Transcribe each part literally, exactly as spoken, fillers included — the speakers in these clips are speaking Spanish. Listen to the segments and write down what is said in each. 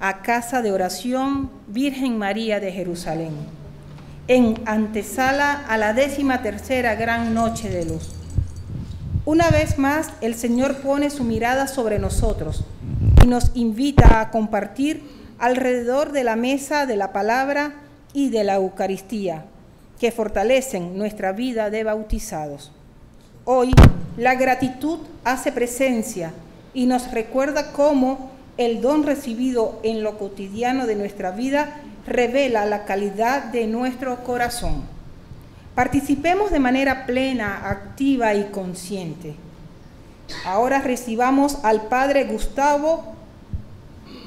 a Casa de Oración Virgen María de Jerusalén, en antesala a la décima tercera gran noche de luz. Una vez más, el Señor pone su mirada sobre nosotros y nos invita a compartir alrededor de la mesa de la palabra y de la Eucaristía, que fortalecen nuestra vida de bautizados. Hoy, la gratitud hace presencia y nos recuerda cómo el don recibido en lo cotidiano de nuestra vida revela la calidad de nuestro corazón. Participemos de manera plena, activa y consciente. Ahora recibamos al Padre Gustavo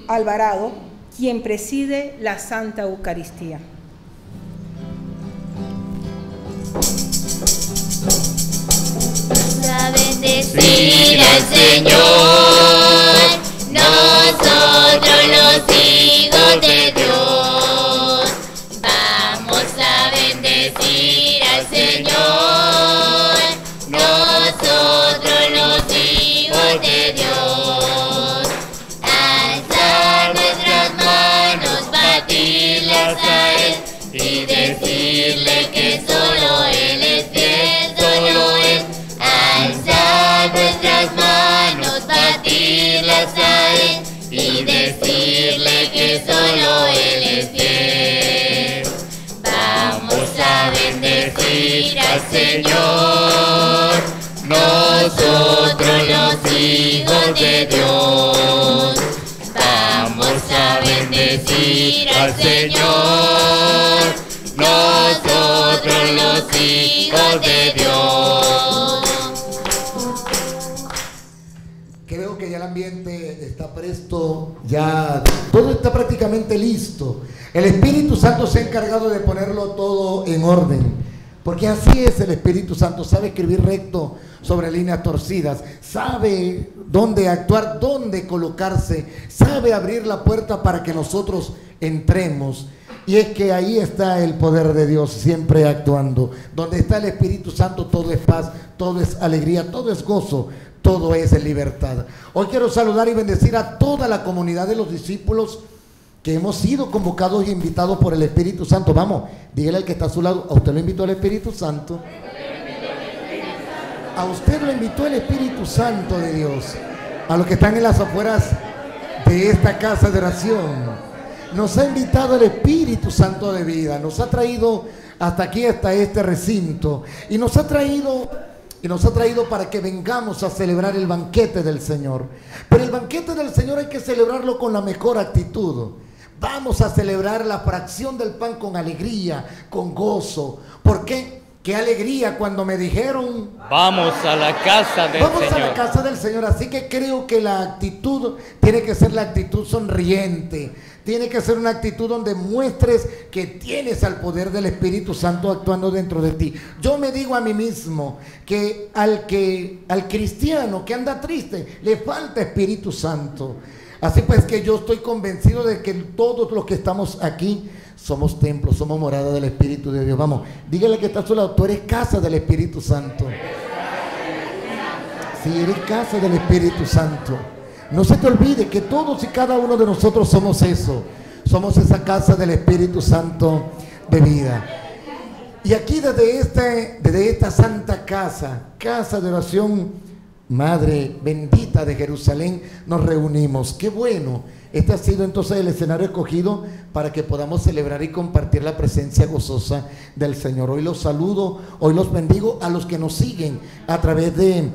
Alvarado, quien preside la Santa Eucaristía. A bendecir al Señor, nosotros los hijos de Dios. Vamos a bendecir al Señor, nosotros los hijos de Dios. Alzar nuestras manos, batirlas a Él y decirle que solo Él es fiel, solo Él. Alzar nuestras manos, batirlas a Él y decirle que solo Él es fiel. Vamos a bendecir al Señor, nosotros los hijos de Dios. Vamos a bendecir al Señor, nosotros los hijos de Dios. Creo que ya el ambiente está presto, ya todo está prácticamente listo. El Espíritu Santo se ha encargado de ponerlo todo en orden, porque así es el Espíritu Santo, sabe escribir recto sobre líneas torcidas, sabe dónde actuar, dónde colocarse, sabe abrir la puerta para que nosotros entremos. Y es que ahí está el poder de Dios siempre actuando. Donde está el Espíritu Santo todo es paz, todo es alegría, todo es gozo, todo es libertad. Hoy quiero saludar y bendecir a toda la comunidad de los discípulos que hemos sido convocados e invitados por el Espíritu Santo. Vamos, dígale al que está a su lado, a usted lo invitó el Espíritu Santo. A usted lo invitó el Espíritu Santo de Dios. A los que están en las afueras de esta casa de oración, nos ha invitado el Espíritu Santo de vida, nos ha traído hasta aquí, hasta este recinto, y nos ha traído... Y nos ha traído para que vengamos a celebrar el banquete del Señor. Pero el banquete del Señor hay que celebrarlo con la mejor actitud. Vamos a celebrar la fracción del pan con alegría, con gozo. ¿Por qué? ¡Qué alegría cuando me dijeron! Vamos a la casa del Señor. Vamos a la casa del Señor. Así que creo que la actitud tiene que ser la actitud sonriente. Tiene que ser una actitud donde muestres que tienes al poder del Espíritu Santo actuando dentro de ti. Yo me digo a mí mismo que al, que, al cristiano que anda triste le falta Espíritu Santo. Así pues que yo estoy convencido de que todos los que estamos aquí somos templos, somos morada del Espíritu de Dios. Vamos, dígale que está a su lado, tú eres casa del Espíritu Santo. Sí, eres casa del Espíritu Santo. No se te olvide que todos y cada uno de nosotros somos eso. Somos esa casa del Espíritu Santo de vida. Y aquí desde, este, desde esta santa casa, Casa de Oración Madre Bendita de Jerusalén, nos reunimos. ¡Qué bueno! Este ha sido entonces el escenario escogido para que podamos celebrar y compartir la presencia gozosa del Señor. Hoy los saludo, hoy los bendigo a los que nos siguen a través de...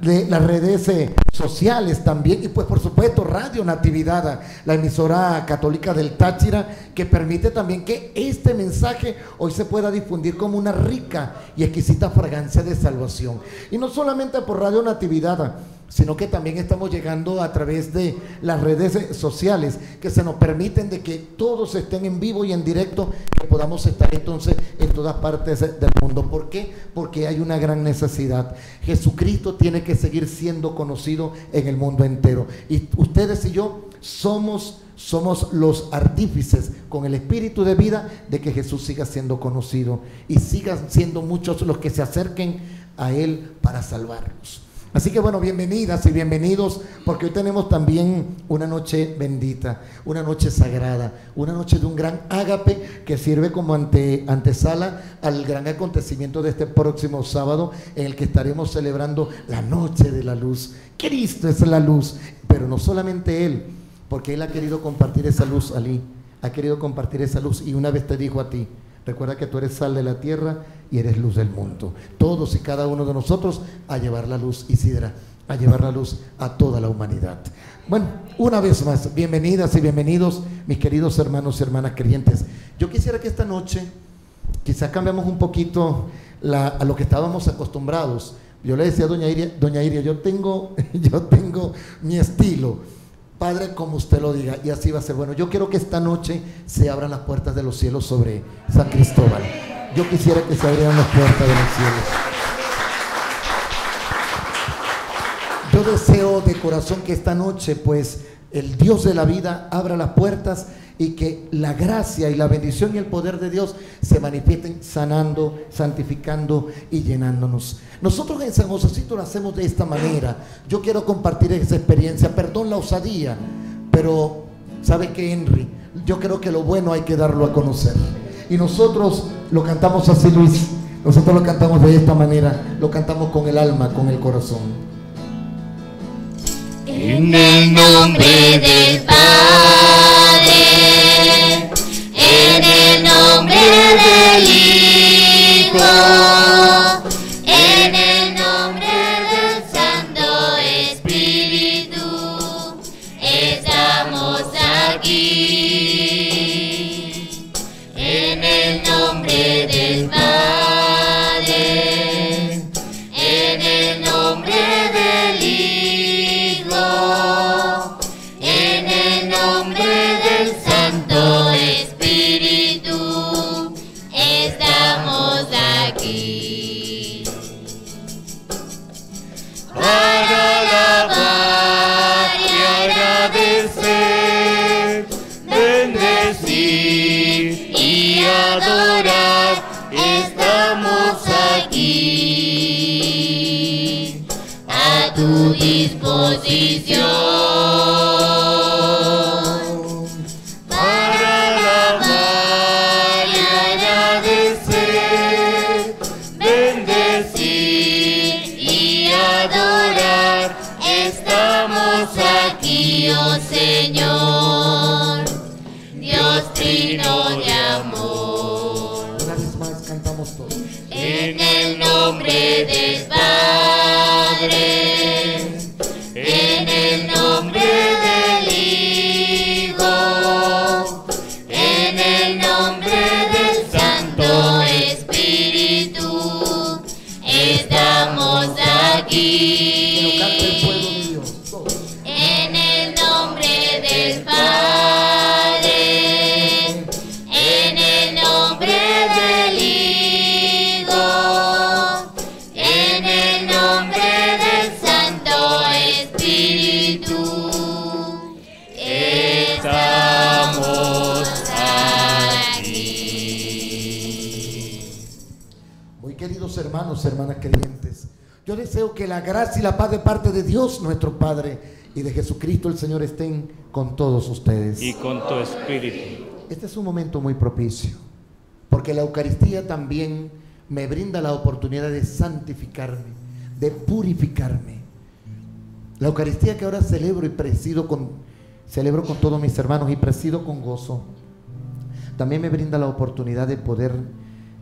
de las redes sociales también, y pues por supuesto Radio Natividad, la emisora católica del Táchira, que permite también que este mensaje hoy se pueda difundir como una rica y exquisita fragancia de salvación. Y no solamente por Radio Natividad, sino que también estamos llegando a través de las redes sociales que se nos permiten de que todos estén en vivo y en directo, que podamos estar entonces en todas partes del mundo. ¿Por qué? Porque hay una gran necesidad. Jesucristo tiene que seguir siendo conocido en el mundo entero. Y ustedes y yo somos Somos los artífices con el espíritu de vida de que Jesús siga siendo conocido y sigan siendo muchos los que se acerquen a Él para salvarlos. Así que bueno, bienvenidas y bienvenidos, porque hoy tenemos también una noche bendita, una noche sagrada, una noche de un gran ágape que sirve como ante, antesala al gran acontecimiento de este próximo sábado, en el que estaremos celebrando la noche de la luz. Cristo es la luz, pero no solamente Él, porque Él ha querido compartir esa luz, Ali, ha querido compartir esa luz, y una vez te dijo a ti, recuerda que tú eres sal de la tierra y eres luz del mundo. Todos y cada uno de nosotros a llevar la luz, Isidra, a llevar la luz a toda la humanidad. Bueno, una vez más, bienvenidas y bienvenidos, mis queridos hermanos y hermanas creyentes. Yo quisiera que esta noche, quizás cambiamos un poquito la, a lo que estábamos acostumbrados. Yo le decía a Doña Iria, Doña Iria, yo tengo, yo tengo mi estilo, Padre, como usted lo diga, y así va a ser. Bueno, yo quiero que esta noche se abran las puertas de los cielos sobre San Cristóbal. Yo quisiera que se abrieran las puertas de los cielos. Yo deseo de corazón que esta noche, pues, el Dios de la vida abra las puertas y que la gracia y la bendición y el poder de Dios se manifiesten sanando, santificando y llenándonos. Nosotros en San Josécito lo hacemos de esta manera. Yo quiero compartir esa experiencia, perdón la osadía, pero ¿sabe qué, Henry? Yo creo que lo bueno hay que darlo a conocer. Y nosotros lo cantamos así, Luis, nosotros lo cantamos de esta manera, lo cantamos con el alma, con el corazón. En el nombre del Padre, en el nombre del Hijo, en el nombre del Santo Espíritu, estamos aquí. En el nombre del Padre, en el nombre del Hijo, en el nombre del Santo Espíritu, estamos aquí para alabar y agradecer, bendecir y adorar, estamos aquí a tu disposición, para alabar y agradecer, bendecir y adorar, estamos aquí, oh Señor, Dios trino de amor. Una vez más cantamos todos. En el nombre del Padre, en el nombre del Hijo, en el nombre del Santo Espíritu, estamos aquí. En el nombre del Padre, en el nombre del Hijo, en el nombre del Santo Espíritu, estamos aquí. Muy queridos hermanos, hermanas creyentes, yo deseo que la gracia y la paz de parte de Dios nuestro Padre y de Jesucristo el Señor estén con todos ustedes. Y con tu espíritu. Este es un momento muy propicio, porque la Eucaristía también me brinda la oportunidad de santificarme, de purificarme. La Eucaristía que ahora celebro y presido con, celebro con todos mis hermanos y presido con gozo, también me brinda la oportunidad de poder,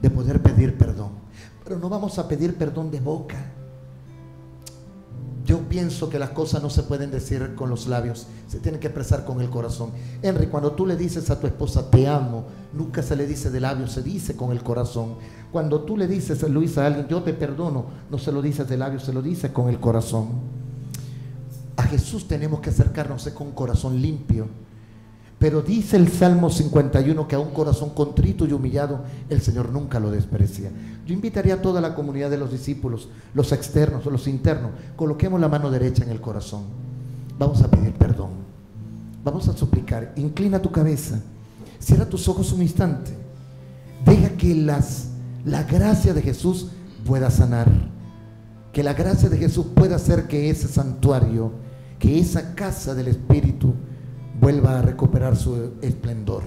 de poder pedir perdón. Pero no vamos a pedir perdón de boca. Yo pienso que las cosas no se pueden decir con los labios, se tienen que expresar con el corazón. Henry, cuando tú le dices a tu esposa te amo, nunca se le dice de labios, se dice con el corazón. Cuando tú le dices, Luis, a alguien yo te perdono, no se lo dices de labios, se lo dices con el corazón. Jesús tenemos que acercarnos con un corazón limpio. Pero dice el Salmo cincuenta y uno que a un corazón contrito y humillado el Señor nunca lo desprecia. Yo invitaría a toda la comunidad de los discípulos, los externos o los internos, coloquemos la mano derecha en el corazón. Vamos a pedir perdón, vamos a suplicar. Inclina tu cabeza, cierra tus ojos un instante, deja que las, la gracia de Jesús pueda sanar, que la gracia de Jesús pueda hacer que ese santuario, que esa casa del Espíritu vuelva a recuperar su esplendor.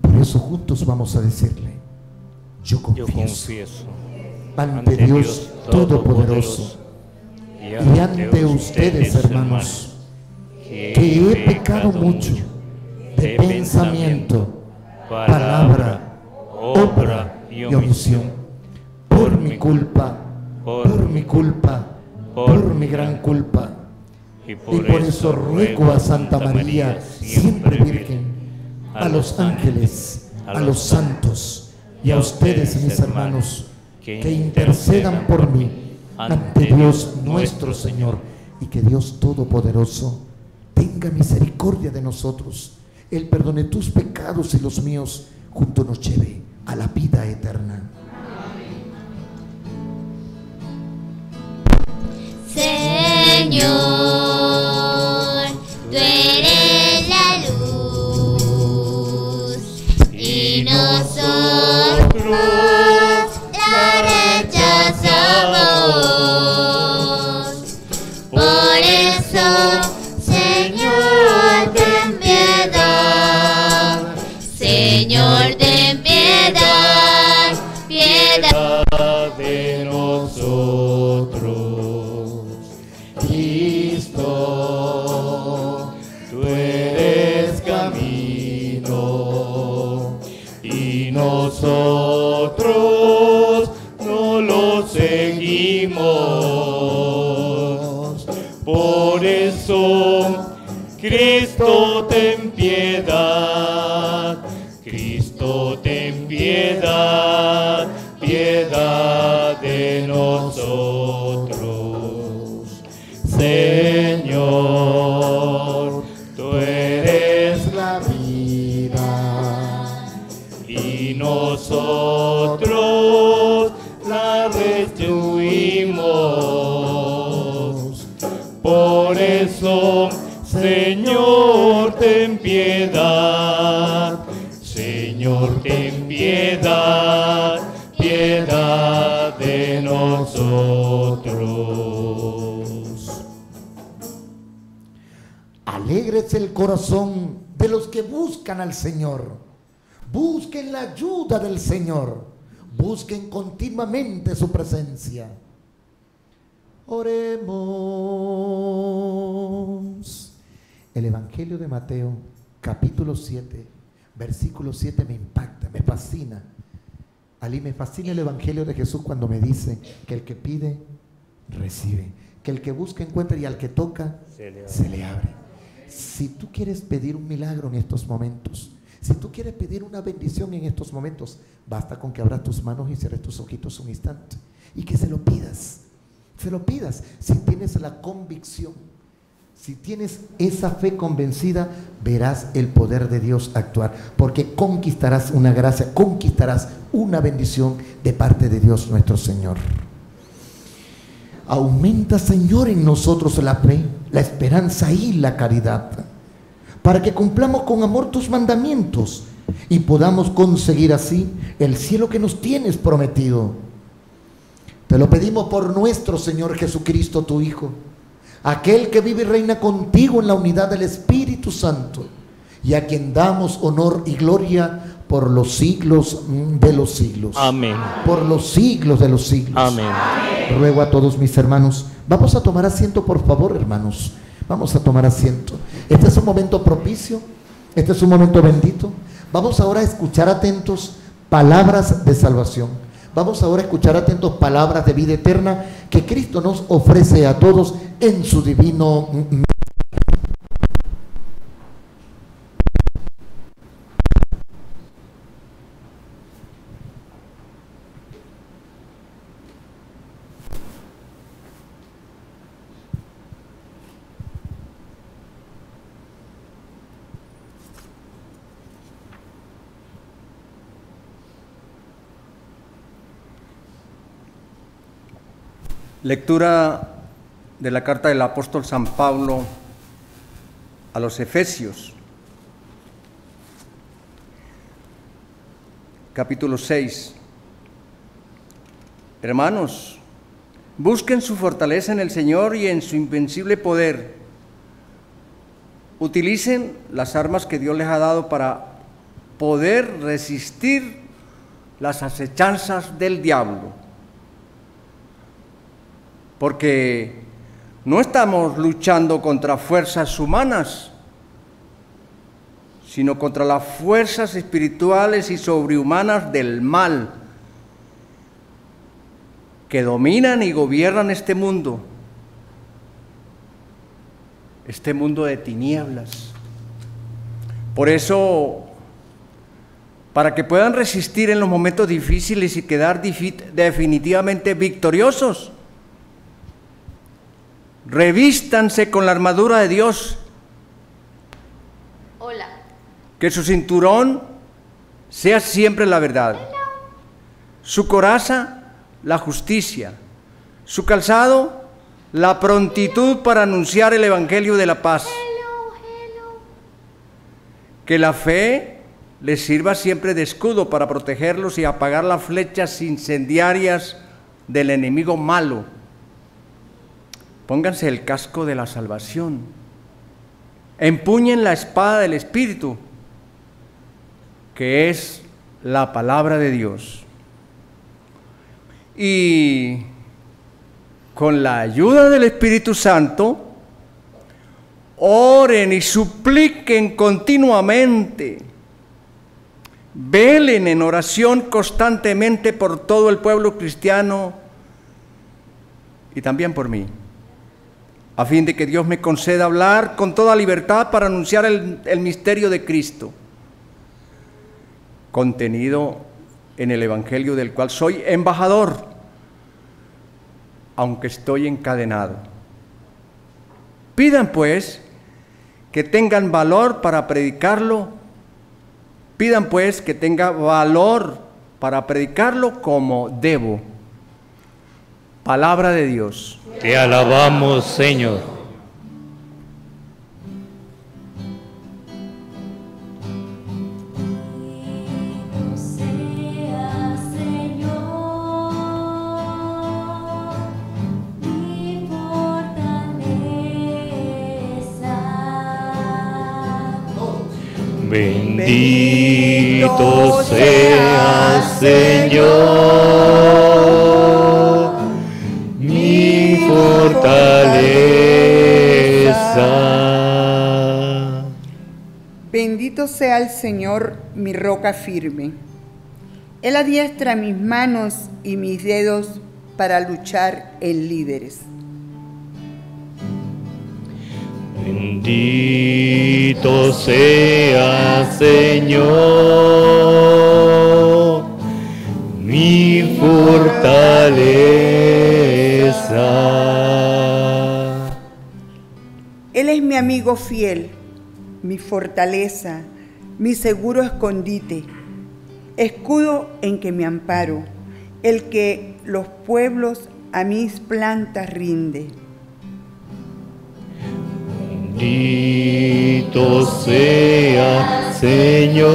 Por eso juntos vamos a decirle: yo confieso, yo confieso ante, ante Dios Todopoderoso y ante, y ante ustedes, ustedes hermanos, que he pecado mucho de pensamiento, palabra, obra y omisión, por mi culpa, por mi culpa, por mi gran culpa. Y por, y por eso ruego a Santa María, siempre Virgen, a los ángeles, a los santos y a ustedes, mis hermanos, que intercedan por mí ante Dios nuestro Señor, y que Dios Todopoderoso tenga misericordia de nosotros, Él perdone tus pecados y los míos, junto nos lleve a la vida eterna. Señor, tú eres la luz y nosotros la rechazamos. Por eso, Señor, ten piedad, Señor, ten piedad, piedad de nosotros. Nosotros no lo seguimos, por eso, Cristo ten piedad, Cristo ten piedad, piedad de nosotros. Señor, tú eres la vida y nosotros la restituimos. Por eso, Señor, ten piedad, Señor, ten piedad, piedad de nosotros. Alegre es el corazón de los que buscan al Señor. Busquen la ayuda del Señor, busquen continuamente su presencia. Oremos. El Evangelio de Mateo, capítulo siete, versículo siete me impacta, me fascina. A mí me fascina el Evangelio de Jesús cuando me dice que el que pide, recibe, que el que busca, encuentra, y al que toca, se le abre. Se le abre. Si tú quieres pedir un milagro en estos momentos, si tú quieres pedir una bendición en estos momentos, basta con que abras tus manos y cierres tus ojitos un instante y que se lo pidas, se lo pidas. Si tienes la convicción, si tienes esa fe convencida, verás el poder de Dios actuar, porque conquistarás una gracia, conquistarás una bendición de parte de Dios nuestro Señor. Aumenta, Señor, en nosotros la fe, la esperanza y la caridad, para que cumplamos con amor tus mandamientos y podamos conseguir así el cielo que nos tienes prometido. Te lo pedimos por nuestro Señor Jesucristo, tu Hijo, aquel que vive y reina contigo en la unidad del Espíritu Santo, y a quien damos honor y gloria por los siglos de los siglos. Amén. Por los siglos de los siglos. Amén. Ruego a todos mis hermanos, vamos a tomar asiento, por favor, hermanos. Vamos a tomar asiento. Este es un momento propicio, este es un momento bendito. Vamos ahora a escuchar atentos palabras de salvación. Vamos ahora a escuchar atentos palabras de vida eterna que Cristo nos ofrece a todos en su divino nombre. Lectura de la carta del apóstol San Pablo a los Efesios, capítulo seis. Hermanos, busquen su fortaleza en el Señor y en su invencible poder. Utilicen las armas que Dios les ha dado para poder resistir las acechanzas del diablo. Porque no estamos luchando contra fuerzas humanas, sino contra las fuerzas espirituales y sobrehumanas del mal, que dominan y gobiernan este mundo, este mundo de tinieblas. Por eso, para que puedan resistir en los momentos difíciles y quedar definitivamente victoriosos, revístanse con la armadura de Dios. Hola. Que su cinturón sea siempre la verdad, su coraza la justicia, su calzado la prontitud para anunciar el evangelio de la paz. Que la fe les sirva siempre de escudo para protegerlos y apagar las flechas incendiarias del enemigo malo. Pónganse el casco de la salvación, empuñen la espada del Espíritu, que es la palabra de Dios, y con la ayuda del Espíritu Santo, oren y supliquen continuamente, velen en oración constantemente por todo el pueblo cristiano y también por mí, a fin de que Dios me conceda hablar con toda libertad para anunciar el, el misterio de Cristo, contenido en el evangelio del cual soy embajador, aunque estoy encadenado. Pidan pues que tengan valor para predicarlo, pidan pues que tenga valor para predicarlo como debo. Palabra de Dios. Te alabamos, Señor. Bendito seas, Señor, mi fortaleza. Bendito sea el Señor, mi roca firme. Él adiestra mis manos y mis dedos para luchar en líderes. Bendito sea, Señor, mi fortaleza. Él es mi amigo fiel, mi fortaleza, mi seguro escondite, escudo en que me amparo, el que los pueblos a mis plantas rinde. Bendito sea, Señor,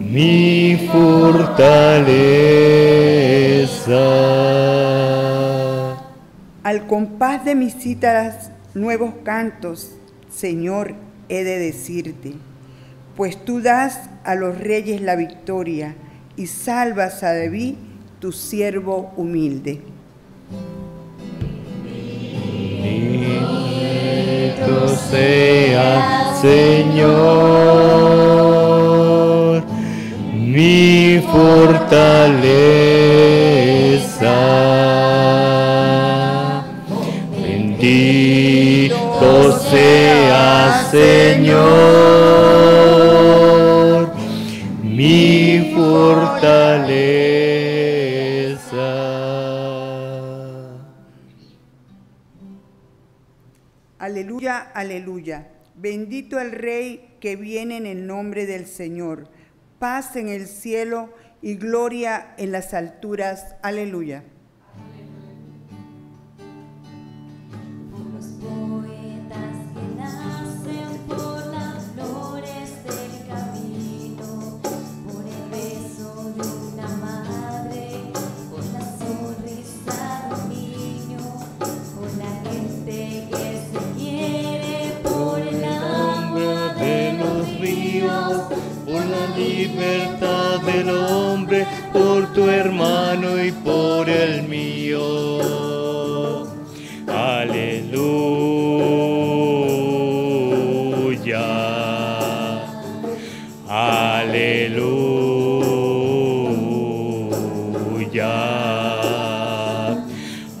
mi fortaleza. Al compás de mis cítaras nuevos cantos, Señor, he de decirte, pues tú das a los reyes la victoria y salvas a David, tu siervo humilde. Bendito sea, Señor, mi fortaleza. Bendito sea, Señor, mi fortaleza. Aleluya, aleluya. Bendito el Rey que viene en el nombre del Señor. Paz en el cielo y gloria en las alturas. Aleluya. Libertad del hombre, por tu hermano y por el mío. Aleluya. Aleluya.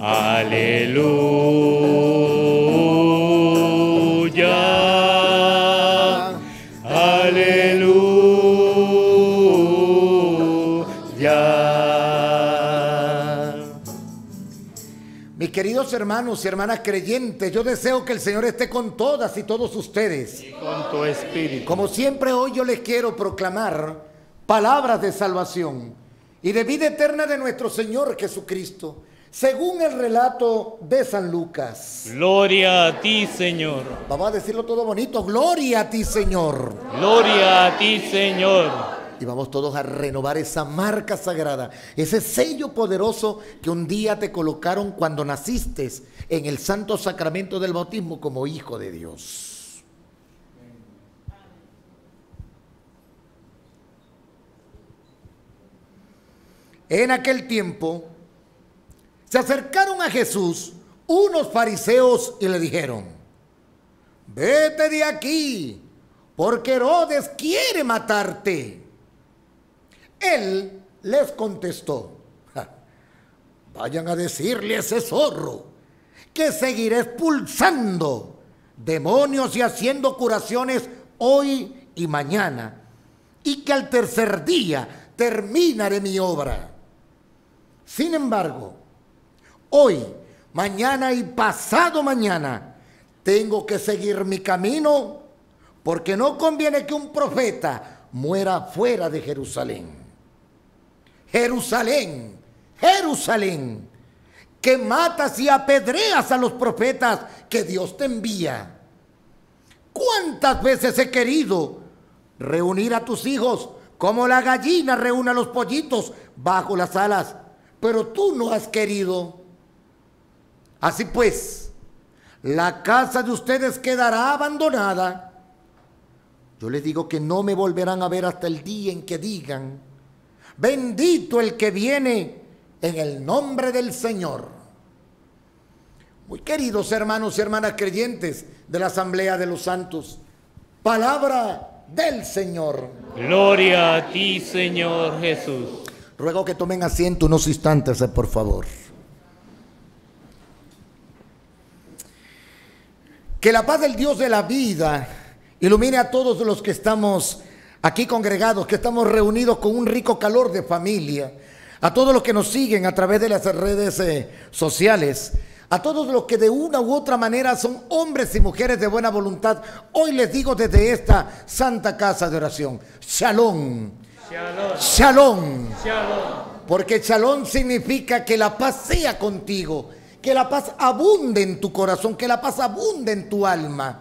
Aleluya. Aleluya. Queridos hermanos y hermanas creyentes, yo deseo que el Señor esté con todas y todos ustedes. Y con tu espíritu. Como siempre, hoy yo les quiero proclamar palabras de salvación y de vida eterna de nuestro Señor Jesucristo, según el relato de San Lucas. Gloria a ti, Señor. Vamos a decirlo todo bonito. Gloria a ti, Señor. Gloria a ti, Señor. Y vamos todos a renovar esa marca sagrada, ese sello poderoso que un día te colocaron cuando naciste en el santo sacramento del bautismo como hijo de Dios. En aquel tiempo se acercaron a Jesús unos fariseos y le dijeron: vete de aquí, porque Herodes quiere matarte. Él les contestó: vayan a decirle a ese zorro que seguiré expulsando demonios y haciendo curaciones hoy y mañana, y que al tercer día terminaré mi obra. Sin embargo, hoy, mañana y pasado mañana tengo que seguir mi camino, porque no conviene que un profeta muera fuera de Jerusalén. Jerusalén, Jerusalén, que matas y apedreas a los profetas que Dios te envía. ¿Cuántas veces he querido reunir a tus hijos como la gallina reúne a los pollitos bajo las alas, pero tú no has querido? Así pues, la casa de ustedes quedará abandonada. Yo les digo que no me volverán a ver hasta el día en que digan: bendito el que viene en el nombre del Señor. Muy queridos hermanos y hermanas creyentes de la Asamblea de los Santos, palabra del Señor. Gloria a ti, Señor Jesús. Ruego que tomen asiento unos instantes, por favor. Que la paz del Dios de la vida ilumine a todos los que estamos aquí congregados, que estamos reunidos con un rico calor de familia, a todos los que nos siguen a través de las redes eh, sociales, a todos los que de una u otra manera son hombres y mujeres de buena voluntad, hoy les digo desde esta santa casa de oración: Shalom. Shalom. Shalom. Shalom. Porque Shalom significa que la paz sea contigo, que la paz abunde en tu corazón, que la paz abunde en tu alma.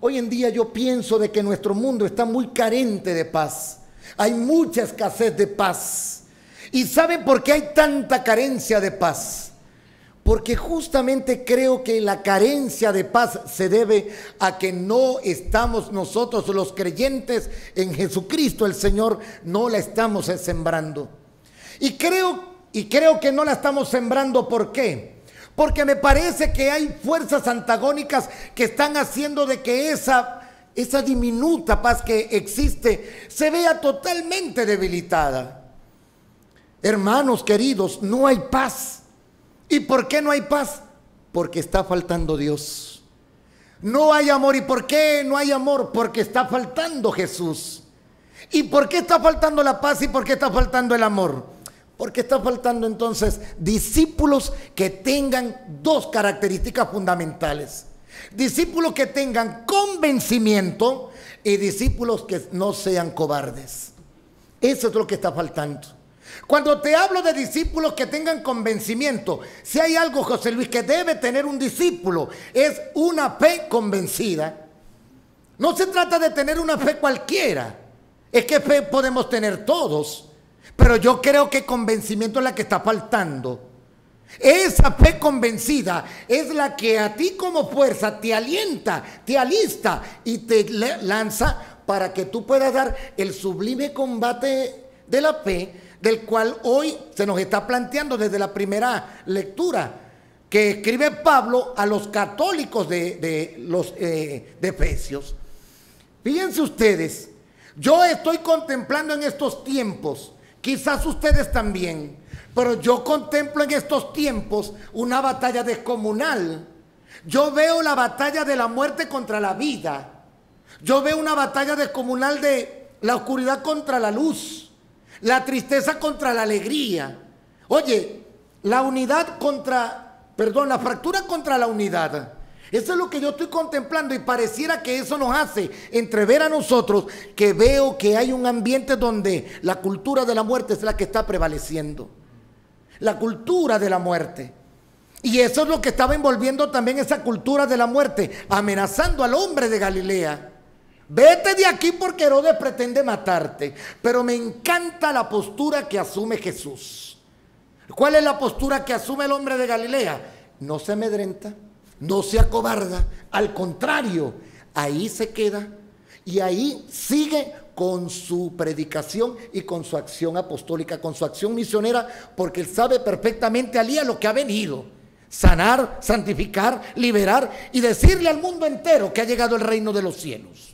Hoy en día yo pienso de que nuestro mundo está muy carente de paz. Hay mucha escasez de paz. ¿Y saben por qué hay tanta carencia de paz? Porque justamente creo que la carencia de paz se debe a que no estamos nosotros los creyentes en Jesucristo el Señor, no la estamos sembrando. Y creo, y creo que no la estamos sembrando, ¿por qué? Porque me parece que hay fuerzas antagónicas que están haciendo de que esa, esa diminuta paz que existe se vea totalmente debilitada. Hermanos queridos, no hay paz. ¿Y por qué no hay paz? Porque está faltando Dios. No hay amor. ¿Y por qué no hay amor? Porque está faltando Jesús. ¿Y por qué está faltando la paz? ¿Y por qué está faltando el amor? Porque está faltando entonces discípulos que tengan dos características fundamentales: discípulos que tengan convencimiento y discípulos que no sean cobardes. Eso es lo que está faltando. Cuando te hablo de discípulos que tengan convencimiento, si hay algo, José Luis, que debe tener un discípulo, es una fe convencida. No se trata de tener una fe cualquiera, es que fe podemos tener todos, pero yo creo que convencimiento es la que está faltando. Esa fe convencida es la que a ti como fuerza te alienta, te alista y te lanza para que tú puedas dar el sublime combate de la fe, del cual hoy se nos está planteando desde la primera lectura que escribe Pablo a los católicos de, de los eh, de Efesios. Fíjense ustedes, yo estoy contemplando en estos tiempos, quizás ustedes también, pero yo contemplo en estos tiempos una batalla descomunal. Yo veo la batalla de la muerte contra la vida. Yo veo una batalla descomunal de la oscuridad contra la luz, la tristeza contra la alegría. Oye, la unidad contra, perdón, la fractura contra la unidad. Eso es lo que yo estoy contemplando y pareciera que eso nos hace entrever a nosotros que veo que hay un ambiente donde la cultura de la muerte es la que está prevaleciendo. La cultura de la muerte. Y eso es lo que estaba envolviendo también esa cultura de la muerte, amenazando al hombre de Galilea. Vete de aquí porque Herodes pretende matarte. Pero me encanta la postura que asume Jesús. ¿Cuál es la postura que asume el hombre de Galilea? No se amedrenta, no se acobarda, al contrario, ahí se queda y ahí sigue con su predicación y con su acción apostólica, con su acción misionera, porque él sabe perfectamente al día lo que ha venido: sanar, santificar, liberar y decirle al mundo entero que ha llegado el reino de los cielos.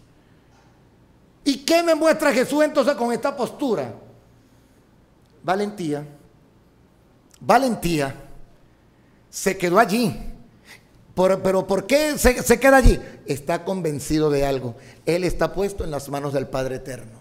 ¿Y qué me muestra Jesús entonces con esta postura? Valentía. Valentía. Se quedó allí. Por, pero ¿por qué se, se queda allí? Está convencido de algo. Él está puesto en las manos del Padre Eterno.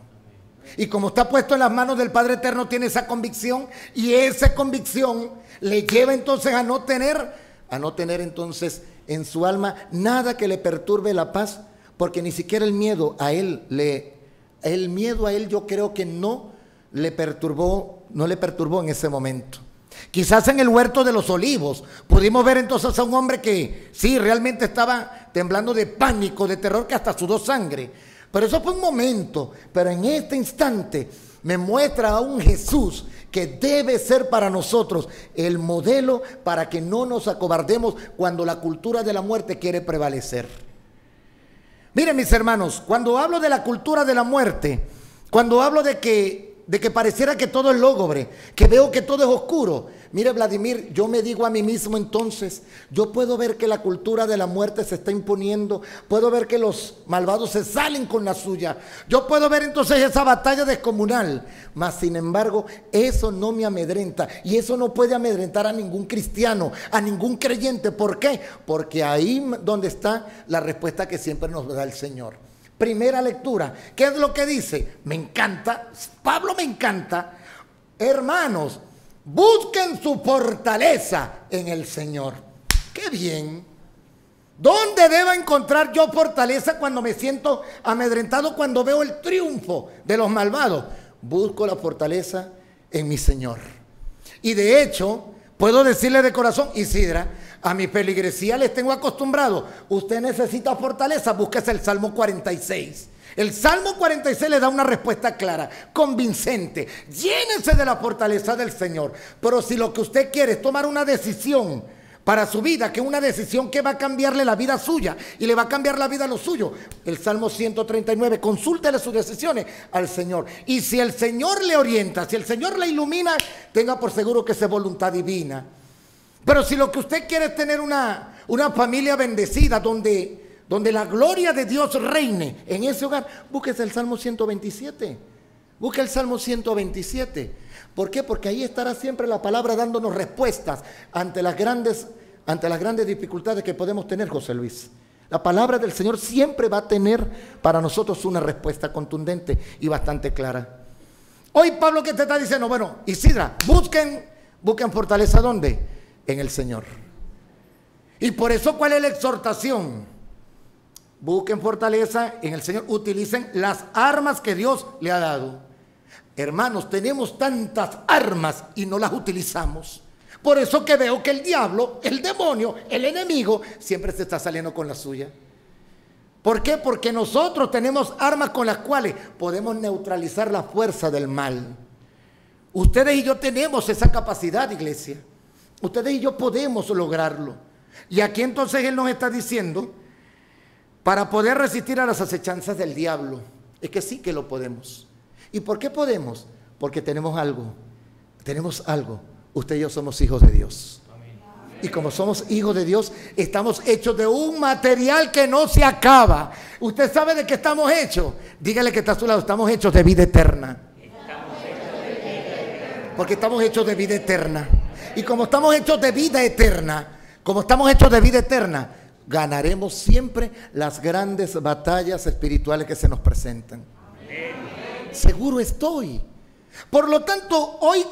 Y como está puesto en las manos del Padre Eterno, tiene esa convicción, y esa convicción le lleva entonces a no tener, a no tener entonces en su alma nada que le perturbe la paz, porque ni siquiera el miedo a él, le, el miedo a él yo creo que no le perturbó, no le perturbó en ese momento. Quizás en el huerto de los olivos pudimos ver entonces a un hombre que sí, realmente estaba temblando de pánico, de terror, que hasta sudó sangre. Pero eso fue un momento, pero en este instante me muestra a un Jesús que debe ser para nosotros el modelo para que no nos acobardemos cuando la cultura de la muerte quiere prevalecer. Miren mis hermanos, cuando hablo de la cultura de la muerte, cuando hablo de que de que pareciera que todo es lúgubre, que veo que todo es oscuro. Mire Vladimir, yo me digo a mí mismo entonces, yo puedo ver que la cultura de la muerte se está imponiendo, puedo ver que los malvados se salen con la suya, yo puedo ver entonces esa batalla descomunal, mas sin embargo eso no me amedrenta y eso no puede amedrentar a ningún cristiano, a ningún creyente. ¿Por qué? Porque ahí donde está la respuesta que siempre nos da el Señor. Primera lectura, ¿qué es lo que dice? Me encanta, Pablo me encanta. Hermanos, busquen su fortaleza en el Señor. ¡Qué bien! ¿Dónde debo encontrar yo fortaleza cuando me siento amedrentado, cuando veo el triunfo de los malvados? Busco la fortaleza en mi Señor. Y de hecho, puedo decirle de corazón, Isidra, a mi feligresía les tengo acostumbrado: usted necesita fortaleza, búsquese el Salmo cuarenta y seis. El Salmo cuarenta y seis le da una respuesta clara, convincente. Llénense de la fortaleza del Señor. Pero si lo que usted quiere es tomar una decisión para su vida, que es una decisión que va a cambiarle la vida suya y le va a cambiar la vida a los suyos, el Salmo ciento treinta y nueve, consúltele sus decisiones al Señor. Y si el Señor le orienta, si el Señor le ilumina, tenga por seguro que es voluntad divina. Pero si lo que usted quiere es tener una, una familia bendecida donde, donde la gloria de Dios reine en ese hogar, búsquese el Salmo ciento veintisiete. Busque el Salmo ciento veintisiete. ¿Por qué? Porque ahí estará siempre la palabra dándonos respuestas ante las grandes, ante las grandes dificultades que podemos tener, José Luis. La palabra del Señor siempre va a tener para nosotros una respuesta contundente y bastante clara. Hoy Pablo, ¿qué te está diciendo? Bueno, Isidra, busquen, busquen fortaleza, ¿dónde? En el Señor. Y por eso, ¿cuál es la exhortación? Busquen fortaleza en el Señor, utilicen las armas que Dios le ha dado. Hermanos, tenemos tantas armas y no las utilizamos. Por eso que veo que el diablo, el demonio, el enemigo, siempre se está saliendo con la suya. ¿Por qué? Porque nosotros tenemos armas con las cuales podemos neutralizar la fuerza del mal. Ustedes y yo tenemos esa capacidad, iglesia. Ustedes y yo podemos lograrlo. Y aquí entonces Él nos está diciendo, para poder resistir a las acechanzas del diablo, es que sí que lo podemos. ¿Y por qué podemos? Porque tenemos algo, tenemos algo. Usted y yo somos hijos de Dios. Y como somos hijos de Dios, estamos hechos de un material que no se acaba. ¿Usted sabe de qué estamos hechos? Dígale que está a su lado, estamos hechos de vida eterna. Porque estamos hechos de vida eterna. Y como estamos hechos de vida eterna, como estamos hechos de vida eterna, ganaremos siempre las grandes batallas espirituales que se nos presentan. Seguro estoy. Por lo tanto, hoy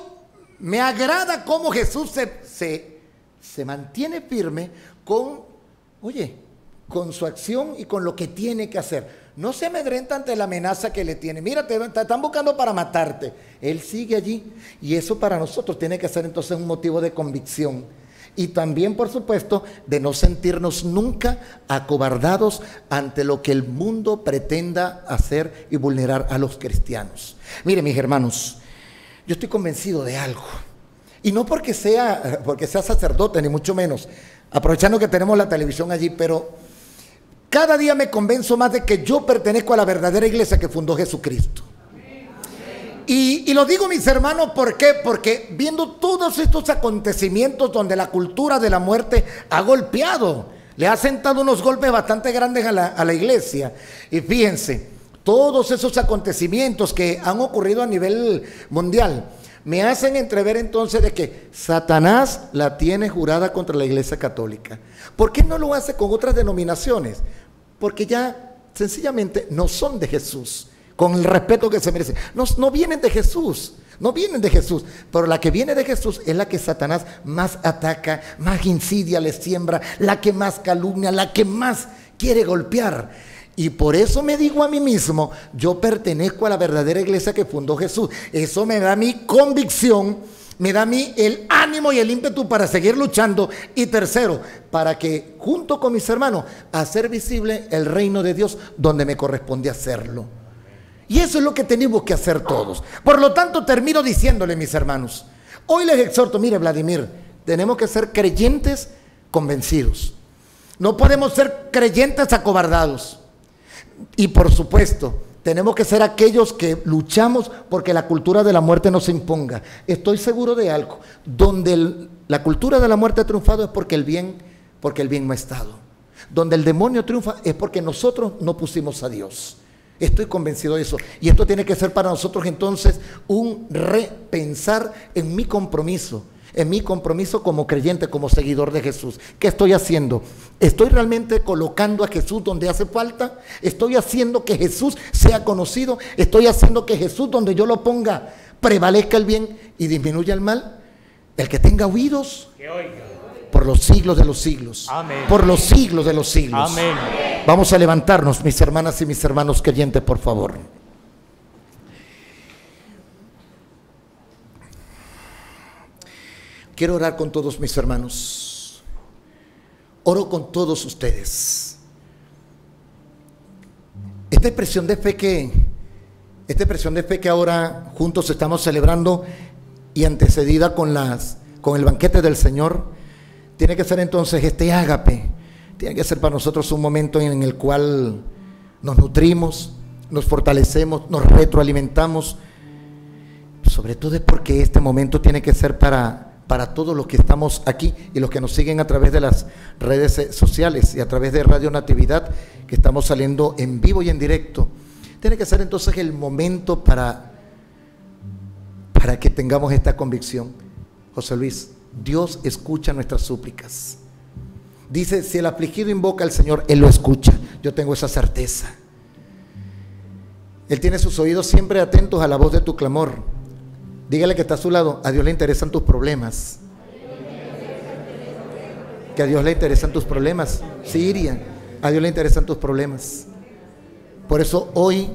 me agrada cómo Jesús se... se Se mantiene firme con, oye, con su acción y con lo que tiene que hacer. No se amedrenta ante la amenaza que le tiene. Mira, te, te están buscando para matarte. Él sigue allí. Y eso para nosotros tiene que ser entonces un motivo de convicción. Y también, por supuesto, de no sentirnos nunca acobardados ante lo que el mundo pretenda hacer y vulnerar a los cristianos. Mire, mis hermanos, yo estoy convencido de algo. Y no porque sea, porque sea sacerdote, ni mucho menos, aprovechando que tenemos la televisión allí, pero cada día me convenzo más de que yo pertenezco a la verdadera iglesia que fundó Jesucristo. Y, y lo digo, mis hermanos, ¿por qué? Porque viendo todos estos acontecimientos donde la cultura de la muerte ha golpeado, le ha sentado unos golpes bastante grandes a la, a la iglesia. Y fíjense, todos esos acontecimientos que han ocurrido a nivel mundial me hacen entrever entonces de que Satanás la tiene jurada contra la iglesia católica. ¿Por qué no lo hace con otras denominaciones? Porque ya sencillamente no son de Jesús, con el respeto que se merecen. No, no vienen de Jesús, no vienen de Jesús. Pero la que viene de Jesús es la que Satanás más ataca, más insidia le siembra, la que más calumnia, la que más quiere golpear. Y por eso me digo a mí mismo, yo pertenezco a la verdadera iglesia que fundó Jesús. Eso me da mi convicción, me da a mí el ánimo y el ímpetu para seguir luchando. Y tercero, para que junto con mis hermanos, hacer visible el reino de Dios donde me corresponde hacerlo. Y eso es lo que tenemos que hacer todos. Por lo tanto, termino diciéndole, mis hermanos, hoy les exhorto, mire, Vladimir, tenemos que ser creyentes convencidos. No podemos ser creyentes acobardados. Y por supuesto, tenemos que ser aquellos que luchamos porque la cultura de la muerte no se imponga. Estoy seguro de algo, donde el, la cultura de la muerte ha triunfado es porque el bien, porque el bien no ha estado. Donde el demonio triunfa es porque nosotros no pusimos a Dios. Estoy convencido de eso. Y esto tiene que ser para nosotros entonces un repensar en mi compromiso. En mi compromiso como creyente, como seguidor de Jesús. ¿Qué estoy haciendo? ¿Estoy realmente colocando a Jesús donde hace falta? ¿Estoy haciendo que Jesús sea conocido? ¿Estoy haciendo que Jesús, donde yo lo ponga, prevalezca el bien y disminuya el mal? El que tenga oídos, que oiga. Por los siglos de los siglos. Amén. Por los siglos de los siglos. Amén. Vamos a levantarnos, mis hermanas y mis hermanos creyentes, por favor. Quiero orar con todos mis hermanos. Oro con todos ustedes. Esta expresión de fe que, esta expresión de fe que ahora juntos estamos celebrando y antecedida con, las, con el banquete del Señor, tiene que ser entonces este ágape. Tiene que ser para nosotros un momento en el cual nos nutrimos, nos fortalecemos, nos retroalimentamos. Sobre todo es porque este momento tiene que ser para... para todos los que estamos aquí y los que nos siguen a través de las redes sociales y a través de Radio Natividad, que estamos saliendo en vivo y en directo. Tiene que ser entonces el momento para, para que tengamos esta convicción. José Luis, Dios escucha nuestras súplicas. Dice, si el afligido invoca al Señor, Él lo escucha. Yo tengo esa certeza. Él tiene sus oídos siempre atentos a la voz de tu clamor. Dígale que está a su lado, a Dios le interesan tus problemas. Que a Dios le interesan tus problemas. Siria, a Dios le interesan tus problemas. Por eso hoy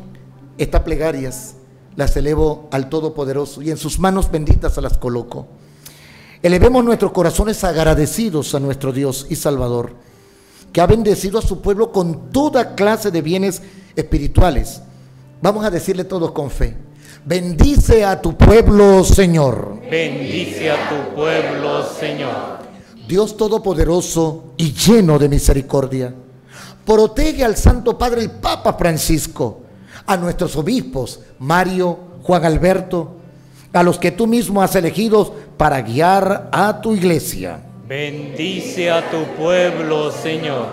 estas plegarias las elevo al Todopoderoso y en sus manos benditas las coloco. Elevemos nuestros corazones agradecidos a nuestro Dios y Salvador, que ha bendecido a su pueblo con toda clase de bienes espirituales. Vamos a decirle todos con fe: bendice a tu pueblo, Señor. Bendice a tu pueblo, Señor. Dios todopoderoso y lleno de misericordia, protege al Santo Padre, el Papa Francisco, a nuestros obispos, Mario, Juan Alberto, a los que tú mismo has elegido para guiar a tu iglesia. Bendice a tu pueblo, Señor.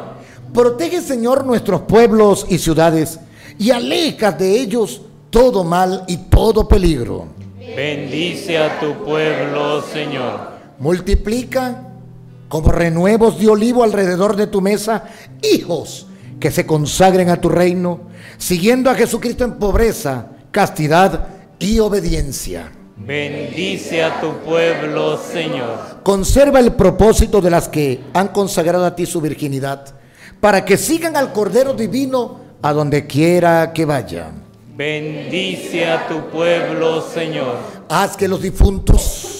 Protege, Señor, nuestros pueblos y ciudades, y aleja de ellos todo mal y todo peligro. Bendice a tu pueblo, Señor. Multiplica como renuevos de olivo alrededor de tu mesa, hijos que se consagren a tu reino, siguiendo a Jesucristo en pobreza, castidad y obediencia. Bendice a tu pueblo, Señor. Conserva el propósito de las que han consagrado a ti su virginidad, para que sigan al Cordero Divino a donde quiera que vaya. Bendice a tu pueblo, Señor. Haz que los difuntos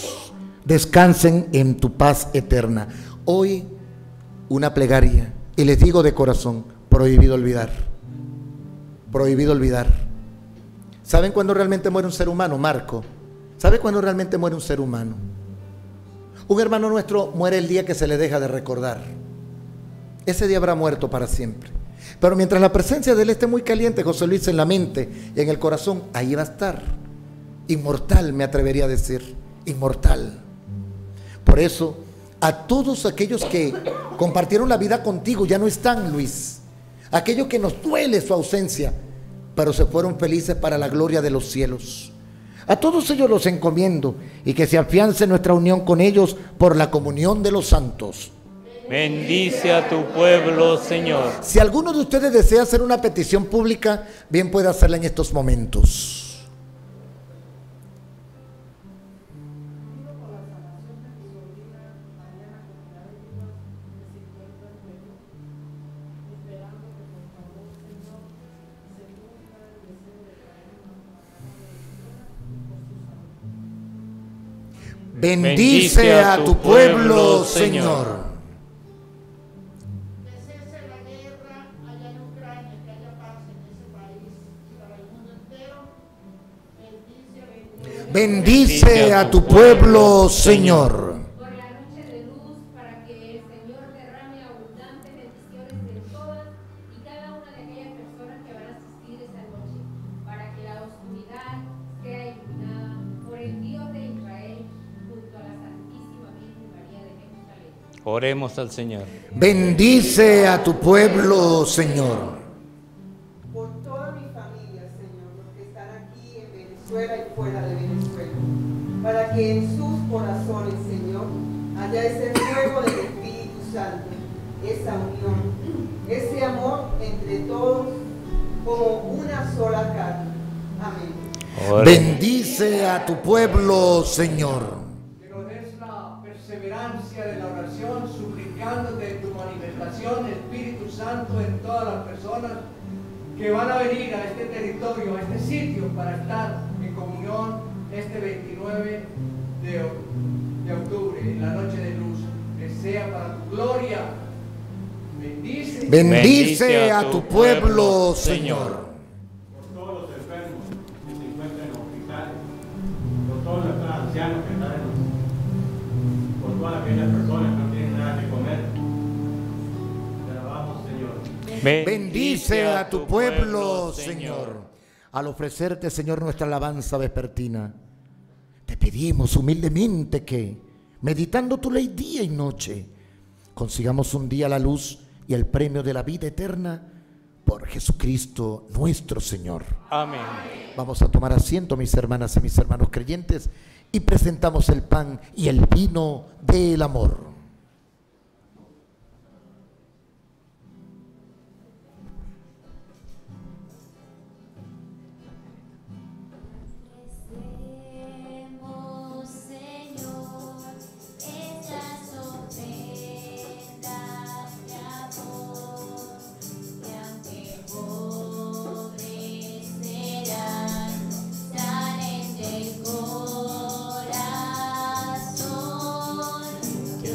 descansen en tu paz eterna. Hoy, una plegaria, y les digo de corazón: prohibido olvidar. Prohibido olvidar. ¿Saben cuándo realmente muere un ser humano, Marco? ¿Saben cuándo realmente muere un ser humano? Un hermano nuestro muere el día que se le deja de recordar. Ese día habrá muerto para siempre. Pero mientras la presencia de él esté muy caliente, José Luis, en la mente y en el corazón, ahí va a estar. Inmortal, me atrevería a decir. Inmortal. Por eso, a todos aquellos que compartieron la vida contigo, ya no están, Luis. Aquellos que nos duele su ausencia, pero se fueron felices para la gloria de los cielos. A todos ellos los encomiendo, y que se afiance nuestra unión con ellos por la comunión de los santos. Bendice a tu pueblo, Señor. Si alguno de ustedes desea hacer una petición pública, bien puede hacerla en estos momentos. Bendice a tu pueblo, Señor. Que cese la guerra allá en Ucrania, que haya paz en ese país y para el mundo entero. Bendice a tu pueblo, Señor. Por la noche de luz, para que el Señor derrame abundantes bendiciones en todas y cada una de aquellas personas que van a asistir esa noche, para que la oscuridad sea iluminada por el Dios de Israel. Oremos al Señor. Bendice a tu pueblo, Señor. Por toda mi familia, Señor, los que están aquí en Venezuela y fuera de Venezuela, para que en sus corazones, Señor, haya ese fuego del Espíritu Santo, esa unión, ese amor entre todos como una sola carne. Amén. Oremos. Bendice a tu pueblo, Señor. De la oración, suplicándote tu manifestación, Espíritu Santo, en todas las personas que van a venir a este territorio, a este sitio, para estar en comunión este veintinueve de octubre, en la noche de luz, que sea para tu gloria. Bendice, bendice a tu pueblo, Señor. Por todos los enfermos que se encuentran en los hospitales, por todos nuestros ancianos que están en los todas aquellas personas que no tienen nada que comer, te alabamos, Señor. Bendice a tu pueblo, Señor. Al ofrecerte, Señor, nuestra alabanza vespertina, te pedimos humildemente que, meditando tu ley día y noche, consigamos un día la luz y el premio de la vida eterna por Jesucristo nuestro Señor. Amén. Vamos a tomar asiento, mis hermanas y mis hermanos creyentes, y presentamos el pan y el vino del amor. Amén.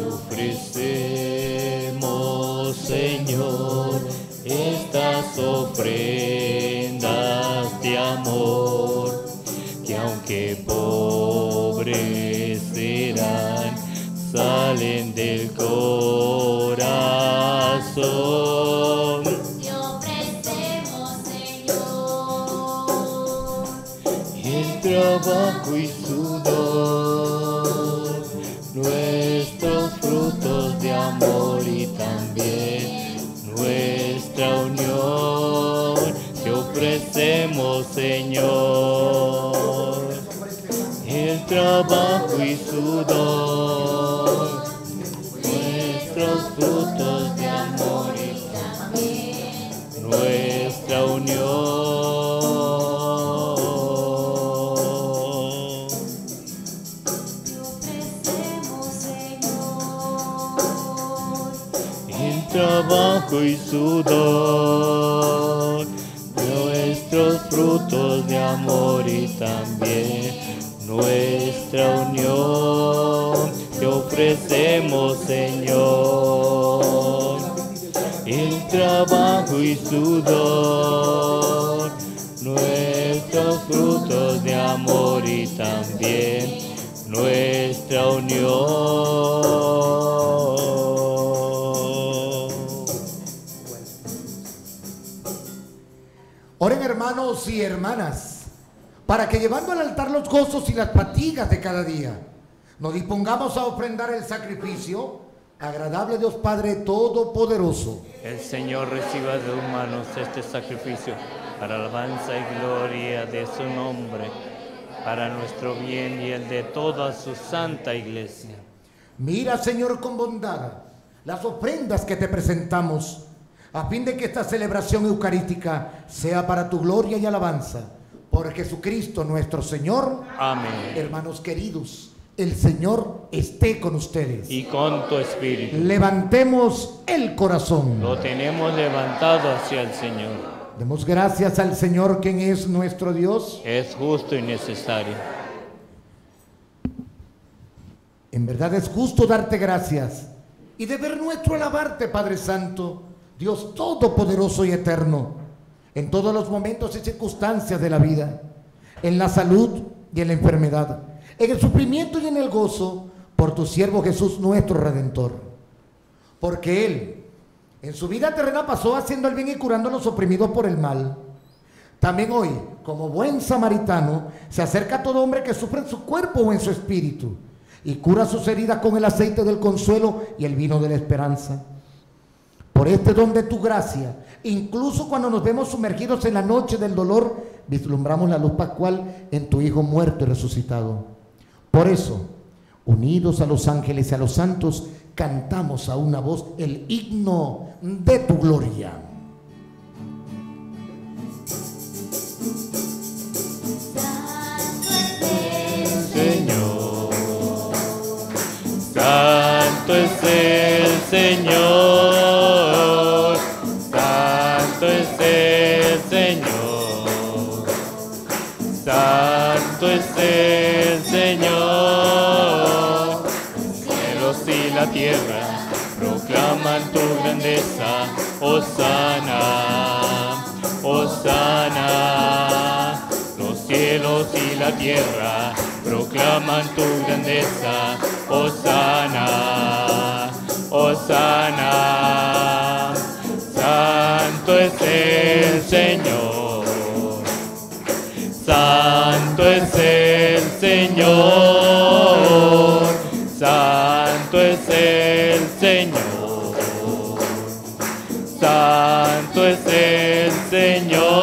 Ofrecemos, Señor, estas ofrendas de amor, que aunque pobres serán, salen del corazón. Te ofrecemos, Señor, el trabajo y sudor, nuestros frutos de amor y también nuestra unión. Te ofrecemos, Señor, el trabajo y sudor, nuestros frutos de amor y también nuestra unión. Trabajo y sudor, nuestros frutos de amor y también nuestra unión. Te ofrecemos, Señor, el trabajo y sudor, nuestros frutos de amor y también nuestra unión. Oren, hermanos y hermanas, para que llevando al altar los gozos y las fatigas de cada día, nos dispongamos a ofrendar el sacrificio agradable a Dios Padre Todopoderoso. El Señor reciba de humanos este sacrificio para alabanza y gloria de su nombre, para nuestro bien y el de toda su santa iglesia. Mira, Señor, con bondad las ofrendas que te presentamos, a fin de que esta celebración eucarística sea para tu gloria y alabanza. Por Jesucristo nuestro Señor. Amén. Hermanos queridos, el Señor esté con ustedes. Y con tu espíritu. Levantemos el corazón. Lo tenemos levantado hacia el Señor. Demos gracias al Señor, quien es nuestro Dios. Es justo y necesario. En verdad es justo darte gracias y deber nuestro alabarte, Padre Santo, Dios Todopoderoso y Eterno, en todos los momentos y circunstancias de la vida, en la salud y en la enfermedad, en el sufrimiento y en el gozo, por tu siervo Jesús nuestro Redentor. Porque Él, en su vida terrena, pasó haciendo el bien y curando a los oprimidos por el mal. También hoy, como buen samaritano, se acerca a todo hombre que sufre en su cuerpo o en su espíritu, y cura sus heridas con el aceite del consuelo y el vino de la esperanza. Por este don de tu gracia, incluso cuando nos vemos sumergidos en la noche del dolor, vislumbramos la luz pascual en tu Hijo muerto y resucitado. Por eso, unidos a los ángeles y a los santos, cantamos a una voz el himno de tu gloria. Señor, santo es el Señor. Santo es el Señor, cielos y la tierra proclaman tu grandeza, Hosana, Hosana. Los cielos y la tierra proclaman tu grandeza, Hosana, Hosana. Santo es el Señor. Santo es el Señor, santo es el Señor, santo es el Señor,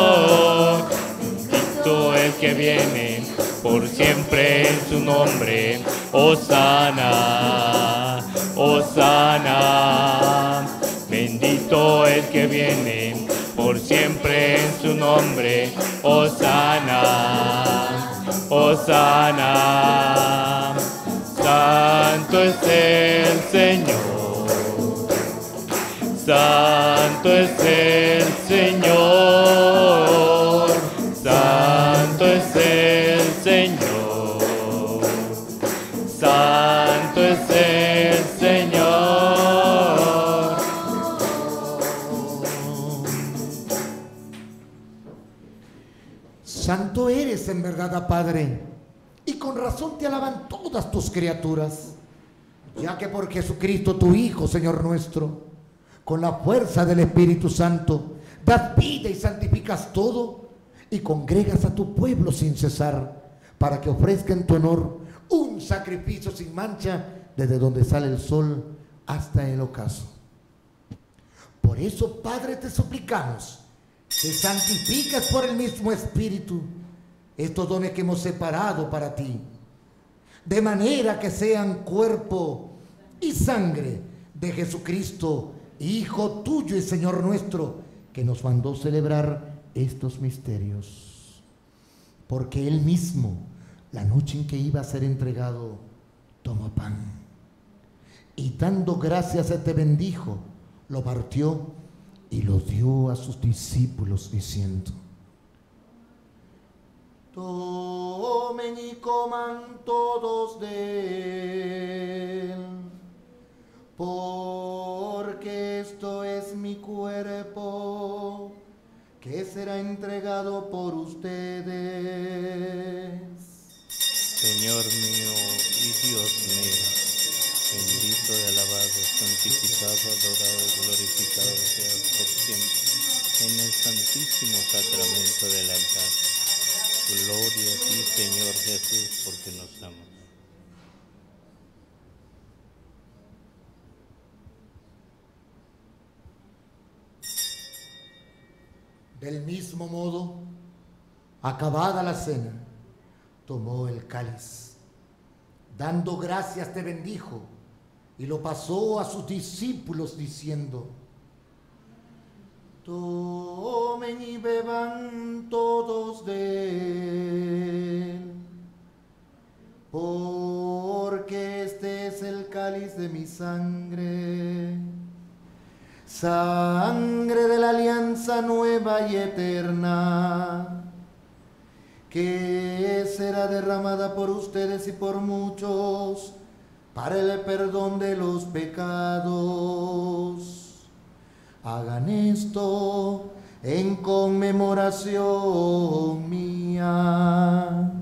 bendito el que viene por siempre en su nombre, Hosana, Hosana, bendito el que viene por siempre en su nombre, Hosana, Hosana. Santo es el Señor, santo es el Señor, santo es el Señor. haga, Padre, y con razón te alaban todas tus criaturas, ya que por Jesucristo tu Hijo, Señor nuestro, con la fuerza del Espíritu Santo, das vida y santificas todo, y congregas a tu pueblo sin cesar, para que ofrezca en tu honor un sacrificio sin mancha, desde donde sale el sol hasta el ocaso. Por eso, Padre, te suplicamos que santifiques por el mismo Espíritu estos dones que hemos separado para ti, de manera que sean cuerpo y sangre de Jesucristo, Hijo tuyo y Señor nuestro, que nos mandó celebrar estos misterios. Porque Él mismo, la noche en que iba a ser entregado, tomó pan y dando gracias te bendijo, lo partió y lo dio a sus discípulos diciendo: tomen y coman todos de él, porque esto es mi cuerpo, que será entregado por ustedes. Señor mío y Dios mío, bendito y alabado, santificado, adorado y glorificado seas por siempre en el santísimo sacramento del altar. Gloria a ti, Señor Jesús, porque nos amas. Del mismo modo, acabada la cena, tomó el cáliz, dando gracias te bendijo, y lo pasó a sus discípulos diciendo: tomen y beban todos de él, porque este es el cáliz de mi sangre, sangre de la alianza nueva y eterna, que será derramada por ustedes y por muchos, para el perdón de los pecados. Hagan esto en conmemoración mía.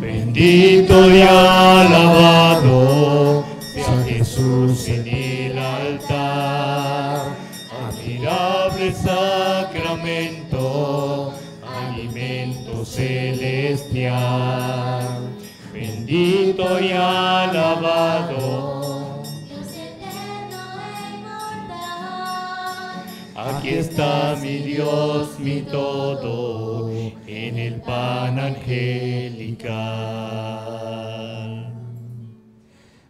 Bendito y alabado sea Jesús en el altar, admirable sacramento, alimento celestial. Bendito y alabado, Dios eterno e inmortal, aquí está mi Dios, mi todo, en el pan angelical.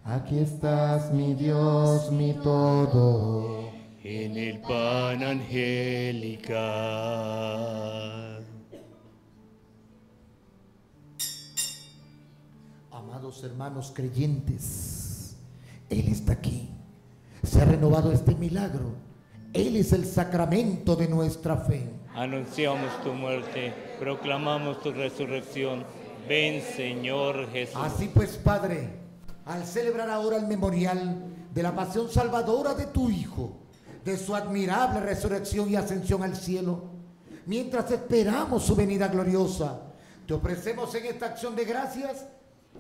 Aquí estás mi Dios, mi todo, en el pan angelical. Amados hermanos creyentes, Él está aquí. Se ha renovado este milagro. Él es el sacramento de nuestra fe. Anunciamos tu muerte, proclamamos tu resurrección. Ven, Señor Jesús. Así pues, Padre, al celebrar ahora el memorial de la pasión salvadora de tu Hijo, de su admirable resurrección y ascensión al cielo, mientras esperamos su venida gloriosa, te ofrecemos en esta acción de gracias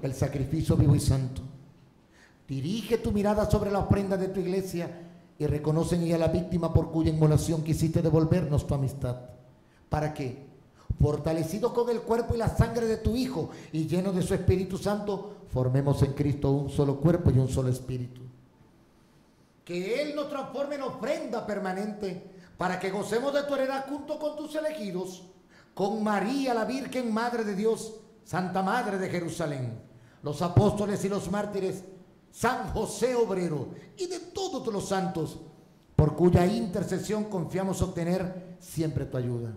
el sacrificio vivo y santo. Dirige tu mirada sobre la ofrenda de tu iglesia y reconoce en ella la víctima por cuya inmolación quisiste devolvernos tu amistad, para que, fortalecidos con el cuerpo y la sangre de tu Hijo y llenos de su Espíritu Santo, formemos en Cristo un solo cuerpo y un solo espíritu. Que Él nos transforme en ofrenda permanente, para que gocemos de tu heredad junto con tus elegidos, con María la Virgen, Madre de Dios, Santa Madre de Jerusalén, los apóstoles y los mártires, San José Obrero y de todos los santos, por cuya intercesión confiamos obtener siempre tu ayuda.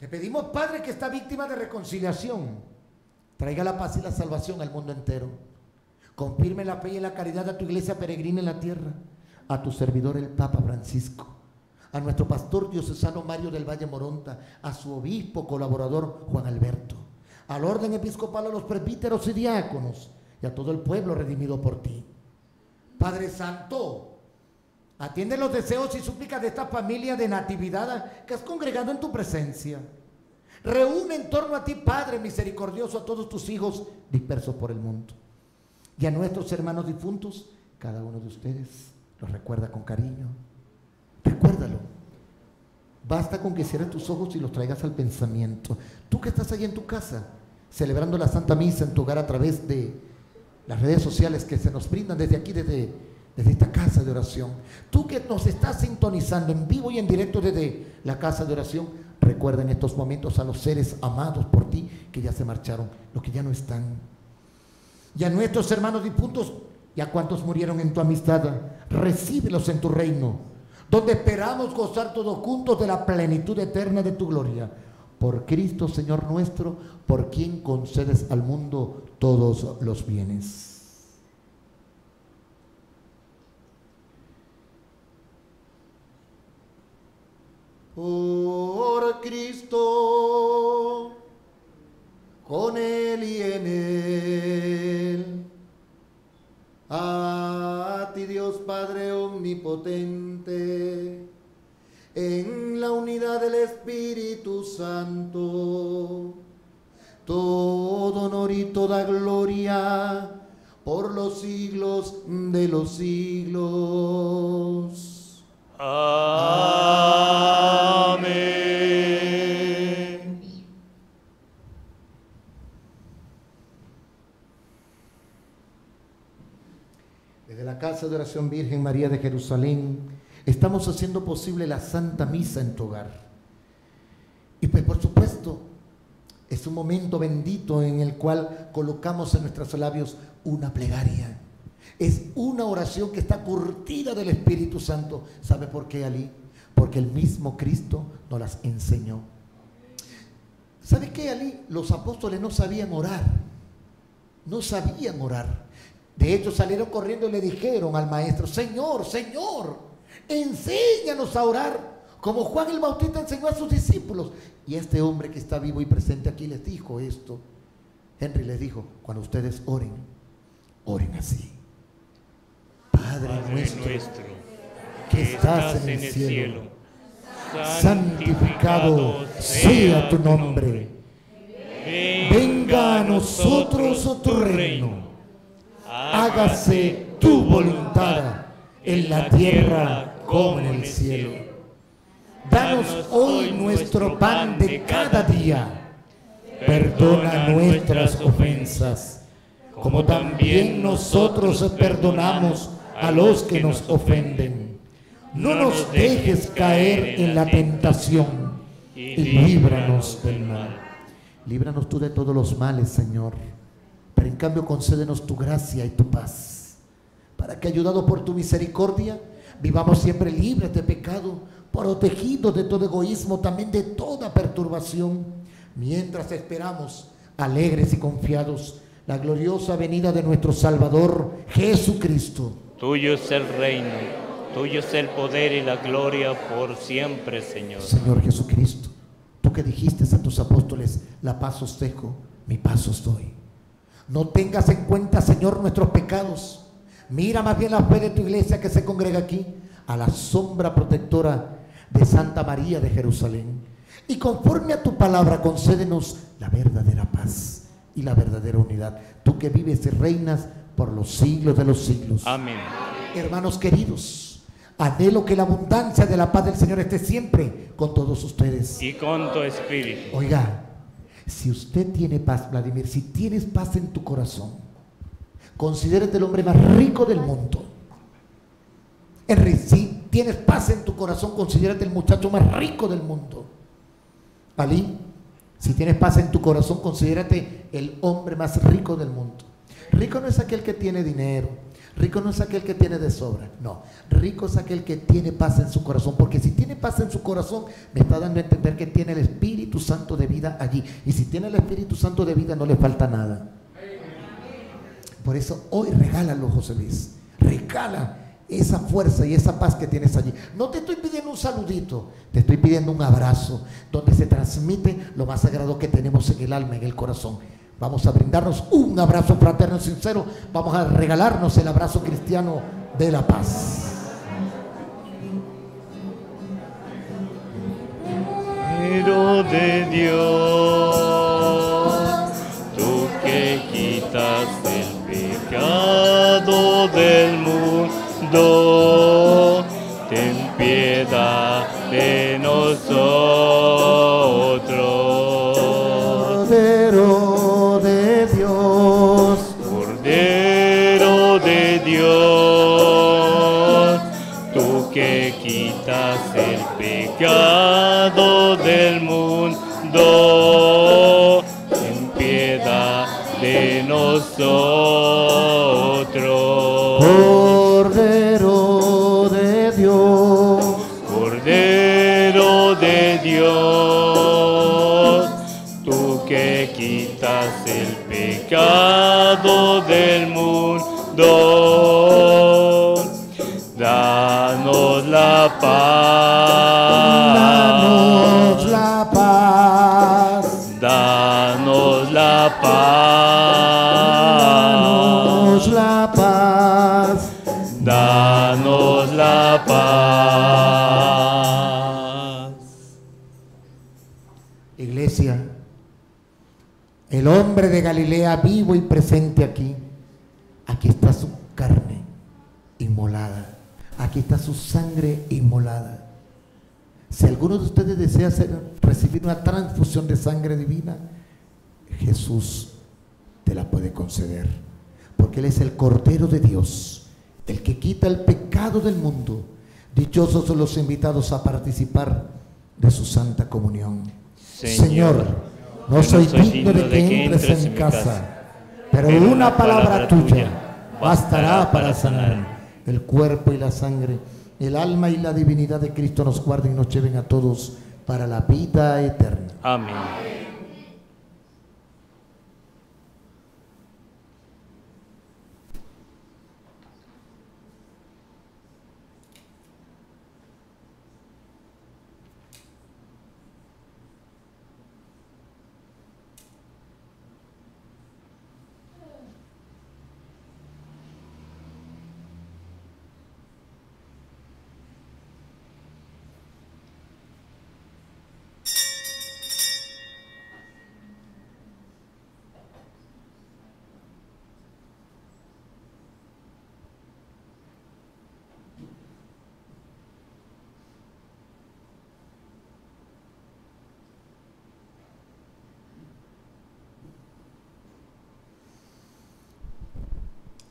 Te pedimos, Padre, que esta víctima de reconciliación traiga la paz y la salvación al mundo entero. Confirme la fe y la caridad a tu iglesia peregrina en la tierra, a tu servidor el Papa Francisco, a nuestro pastor diocesano Mario del Valle Moronta, a su obispo colaborador Juan Alberto, al orden episcopal, a los presbíteros y diáconos, y a todo el pueblo redimido por ti. Padre Santo, atiende los deseos y súplicas de esta familia de Natividad que has congregado en tu presencia. Reúne en torno a ti, Padre misericordioso, a todos tus hijos dispersos por el mundo. Y a nuestros hermanos difuntos, cada uno de ustedes los recuerda con cariño. Recuérdalo. Basta con que cierres tus ojos y los traigas al pensamiento. Tú que estás allí en tu casa, celebrando la Santa Misa en tu hogar a través de las redes sociales que se nos brindan desde aquí, desde, desde esta casa de oración. Tú que nos estás sintonizando en vivo y en directo desde la casa de oración, recuerda en estos momentos a los seres amados por ti que ya se marcharon, los que ya no están. Y a nuestros hermanos difuntos y a cuantos murieron en tu amistad, recíbelos en tu reino, donde esperamos gozar todos juntos de la plenitud eterna de tu gloria. Por Cristo, Señor nuestro, por quien concedes al mundo todos los bienes. Por Cristo, con Él y en Él, a ti Dios Padre omnipotente, en la unidad del Espíritu Santo, todo honor y toda gloria por los siglos de los siglos. Amén. Desde la Casa de Oración Virgen María de Jerusalén, estamos haciendo posible la Santa Misa en tu hogar. Y pues por supuesto, es un momento bendito en el cual colocamos en nuestros labios una plegaria. Es una oración que está curtida del Espíritu Santo. ¿Sabe por qué, Ali? Porque el mismo Cristo nos las enseñó. ¿Sabe qué, Ali? Los apóstoles no sabían orar. No sabían orar. De hecho, salieron corriendo y le dijeron al maestro: Señor, Señor, enséñanos a orar como Juan el Bautista enseñó a sus discípulos. Y este hombre que está vivo y presente aquí les dijo esto. Henry les dijo: cuando ustedes oren, oren así: Padre, Padre nuestro, nuestro que estás, estás en el cielo, cielo santificado, santificado sea tu nombre, venga a nosotros tu reino, hágase tu voluntad en la tierra como en el cielo. Danos hoy nuestro pan de cada día. Perdona nuestras ofensas, como también nosotros perdonamos a los que nos ofenden. No nos dejes caer en la tentación y líbranos del mal. Líbranos tú de todos los males, Señor, pero en cambio concédenos tu gracia y tu paz, para que, ayudados por tu misericordia, vivamos siempre libres de pecado, protegidos de todo egoísmo, también de toda perturbación, mientras esperamos, alegres y confiados, la gloriosa venida de nuestro Salvador, Jesucristo. Tuyo es el reino, tuyo es el poder y la gloria por siempre, Señor. Señor Jesucristo, tú que dijiste a tus apóstoles: la paz os dejo, mi paz os doy. No tengas en cuenta, Señor, nuestros pecados. Mira más bien la fe de tu iglesia que se congrega aquí, a la sombra protectora de Santa María de Jerusalén. Y conforme a tu palabra, concédenos la verdadera paz y la verdadera unidad, tú que vives y reinas por los siglos de los siglos. Amén. Hermanos queridos, anhelo que la abundancia de la paz del Señor esté siempre con todos ustedes. Y con tu espíritu. Oiga, si usted tiene paz, Vladimir, si tienes paz en tu corazón, considérate el hombre más rico del mundo. Henry, si tienes paz en tu corazón, considérate el muchacho más rico del mundo. Ali, si tienes paz en tu corazón, considérate el hombre más rico del mundo. Rico no es aquel que tiene dinero. Rico no es aquel que tiene de sobra, no. Rico es aquel que tiene paz en su corazón, porque si tiene paz en su corazón, me está dando a entender que tiene el Espíritu Santo de vida allí. Y si tiene el Espíritu Santo de vida, no le falta nada. Por eso hoy regálalo, José Luis. Regala esa fuerza y esa paz que tienes allí. No te estoy pidiendo un saludito, te estoy pidiendo un abrazo, donde se transmite lo más sagrado que tenemos en el alma, en el corazón. Vamos a brindarnos un abrazo fraterno y sincero. Vamos a regalarnos el abrazo cristiano de la paz. Pero de Dios, tú que quitas el pecado del mundo, ten piedad de nosotros. Pero el pecado del mundo, ten piedad de nosotros. Cordero de Dios, Cordero de Dios, tú que quitas el pecado del mundo, danos la paz, danos la paz, danos la paz, danos la paz, danos la paz. Iglesia, el hombre de Galilea vivo y presente aquí, aquí está su carne inmolada. Aquí está su sangre inmolada. Si alguno de ustedes desea recibir una transfusión de sangre divina, Jesús te la puede conceder, porque Él es el Cordero de Dios, el que quita el pecado del mundo. Dichosos son los invitados a participar de su santa comunión. Señor, Señor, no soy digno de que entres en mi casa, pero una palabra tuya bastará para sanar. El cuerpo y la sangre, el alma y la divinidad de Cristo nos guarden y nos lleven a todos para la vida eterna. Amén.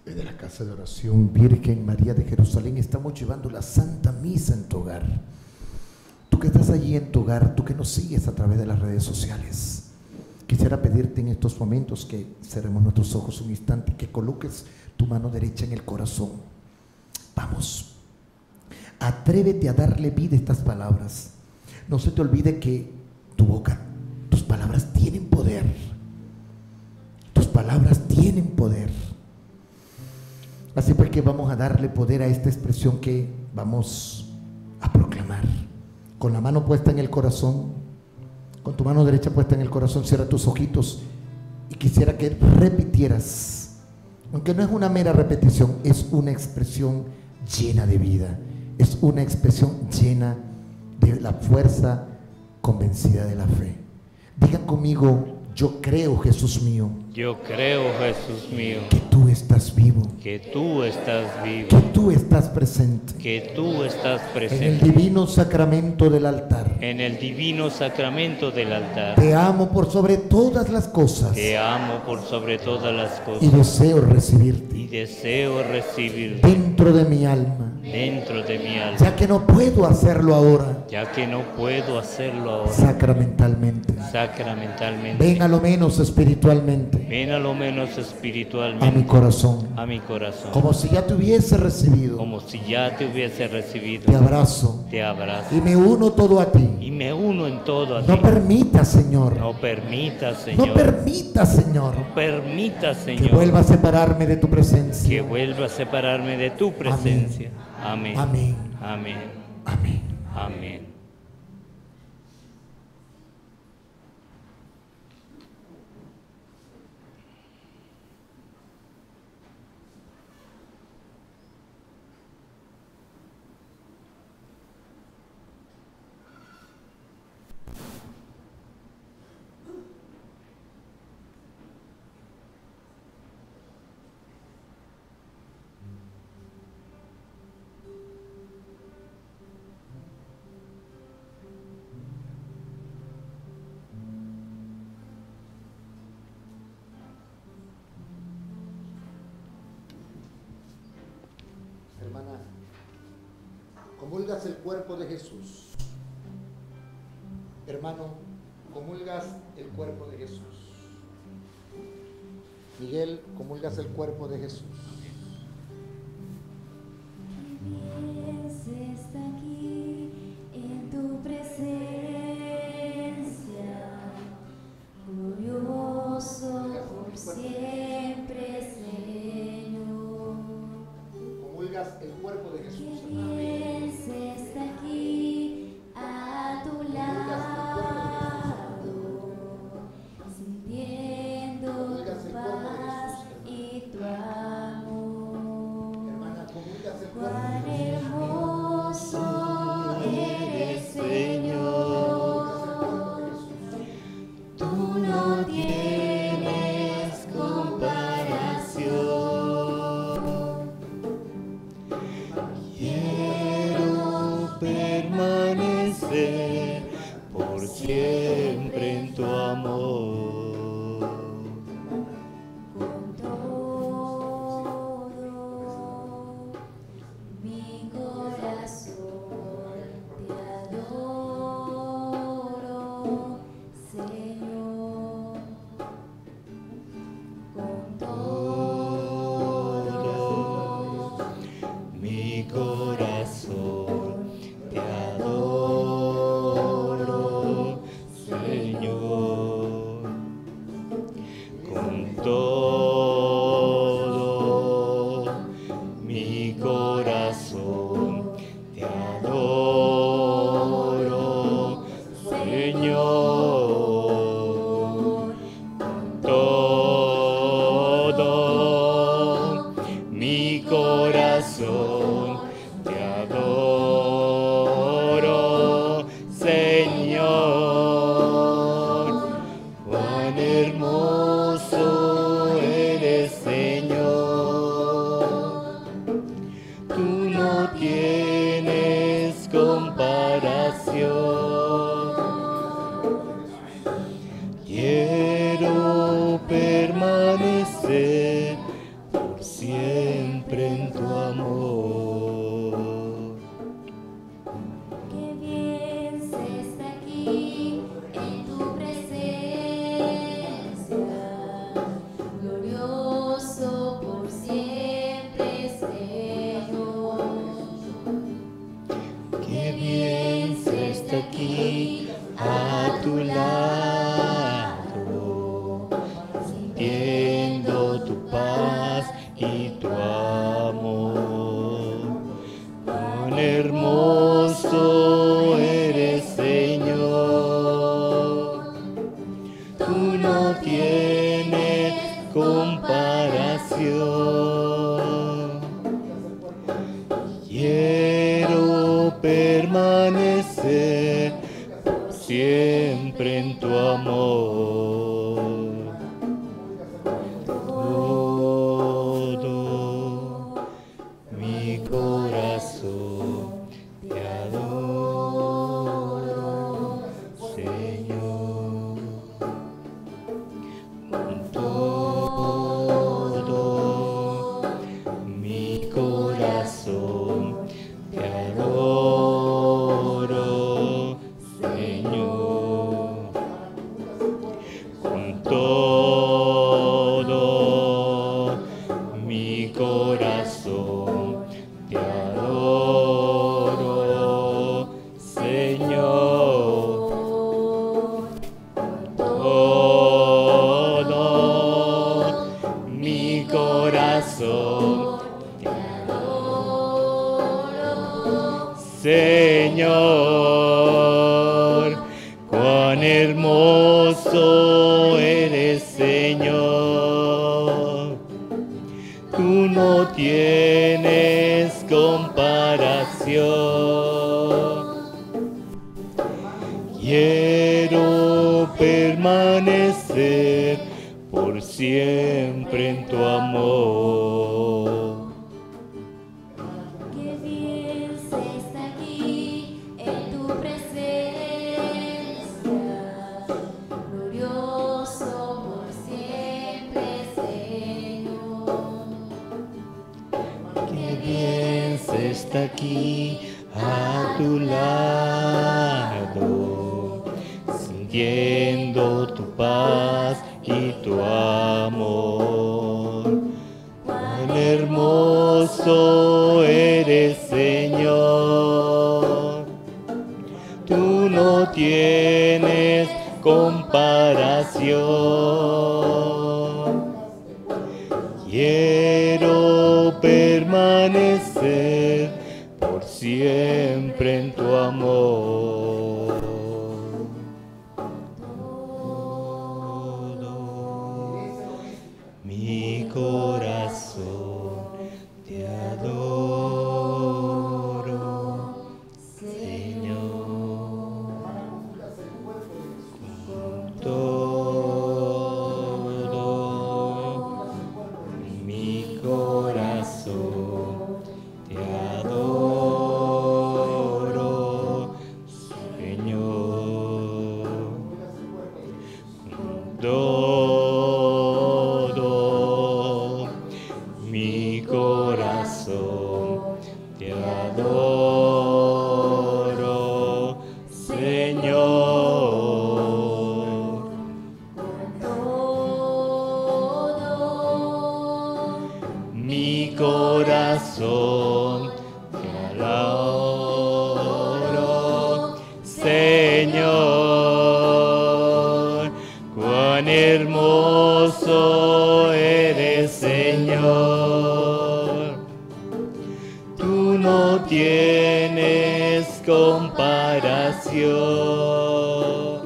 De la Casa de Oración Virgen María de Jerusalén estamos llevando la Santa Misa en tu hogar. Tú que estás allí en tu hogar, tú que nos sigues a través de las redes sociales, quisiera pedirte en estos momentos que cerremos nuestros ojos un instante y que coloques tu mano derecha en el corazón. Vamos, atrévete a darle vida a estas palabras. No se te olvide que tu boca, tus palabras tienen poder. Tus palabras tienen poder. Así pues que vamos a darle poder a esta expresión que vamos a proclamar. Con la mano puesta en el corazón, con tu mano derecha puesta en el corazón, cierra tus ojitos y quisiera que repitieras, aunque no es una mera repetición, es una expresión llena de vida, es una expresión llena de la fuerza convencida de la fe. Digan conmigo: yo creo, Jesús mío. Yo creo, Jesús mío. Que tú estás vivo. Que tú estás vivo. Que tú estás presente. Que tú estás presente. En el divino sacramento del altar. En el divino sacramento del altar. Te amo por sobre todas las cosas. Te amo por sobre todas las cosas. Y deseo recibirte. Y deseo recibirte. Dentro de mi alma. dentro de mi alma, ya que no puedo hacerlo ahora, ya que no puedo hacerlo ahora, sacramentalmente, sacramentalmente, ven a lo menos espiritualmente, ven a lo menos espiritualmente, a mi corazón, a mi corazón, como si ya te hubiese recibido, como si ya te hubiese recibido, te abrazo, te abrazo, y me uno todo a ti, y me uno en todo a ti, no permita, Señor, no permita, Señor, no permita, Señor, no permita, Señor, que vuelva a separarme de tu presencia, que vuelva a separarme de tu presencia. Amén. Amén. Amén. Amén. Amén. Comulgas el cuerpo de Jesús. Hermano, comulgas el cuerpo de Jesús. Miguel, comulgas el cuerpo de Jesús. Corazón Señor, todo mi corazón te adoro, Señor, cuán hermoso eres, Señor, tú no tienes comparación. Quiero permanecer por siempre en tu amor. Que Dios está aquí en tu presencia, glorioso por siempre, Señor. Que Dios está aquí a tu lado, sintiendo tu paz y tu amor. Cuán hermoso eres, Señor, tú no tienes comparación. Quiero permanecer por siempre en tu amor. Corazón, te adoro, Señor, con todo mi corazón, te adoro, Señor, con todo comparación.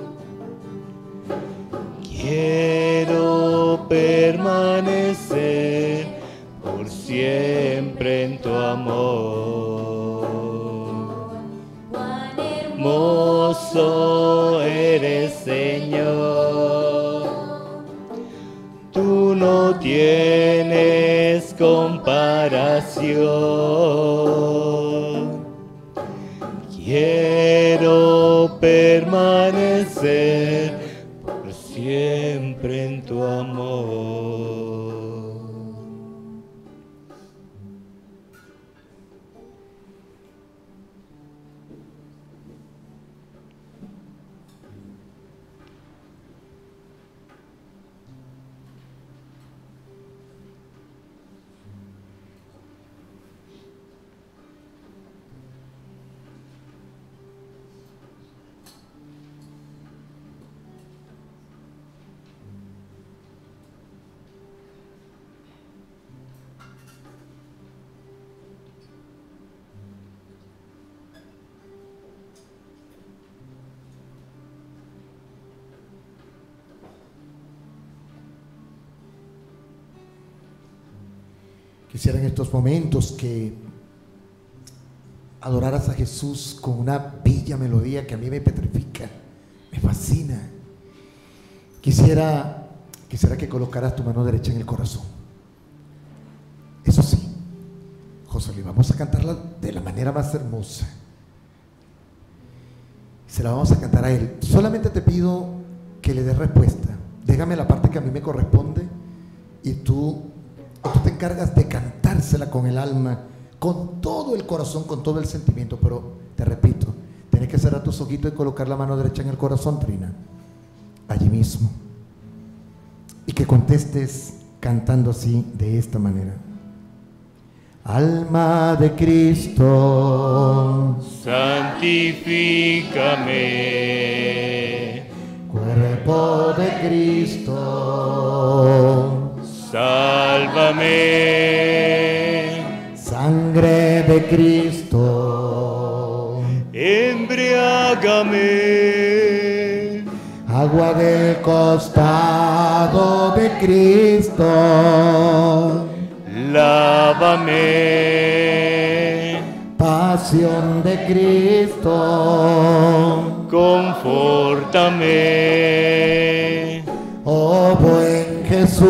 Quiero permanecer por siempre en tu amor. Cuán hermoso eres, Señor, tú no tienes comparación. Quiero permanecer por siempre en tu amor. Quisiera en estos momentos que adoraras a Jesús con una bella melodía que a mí me petrifica, me fascina. Quisiera, quisiera que colocaras tu mano derecha en el corazón. Eso sí, José Luis, vamos a cantarla de la manera más hermosa. Se la vamos a cantar a él. Solamente te pido que le des respuesta. Déjame la parte que a mí me corresponde y tú... tú te encargas de cantársela con el alma, con todo el corazón, con todo el sentimiento, pero te repito, tienes que cerrar tus ojitos y colocar la mano derecha en el corazón, Trina, allí mismo, y que contestes cantando así, de esta manera. Alma de Cristo, santifícame. Cuerpo de Cristo, sálvame. Sangre de Cristo, embriágame. Agua del costado de Cristo, lávame. Pasión de Cristo, confórtame. Oh buen Jesús,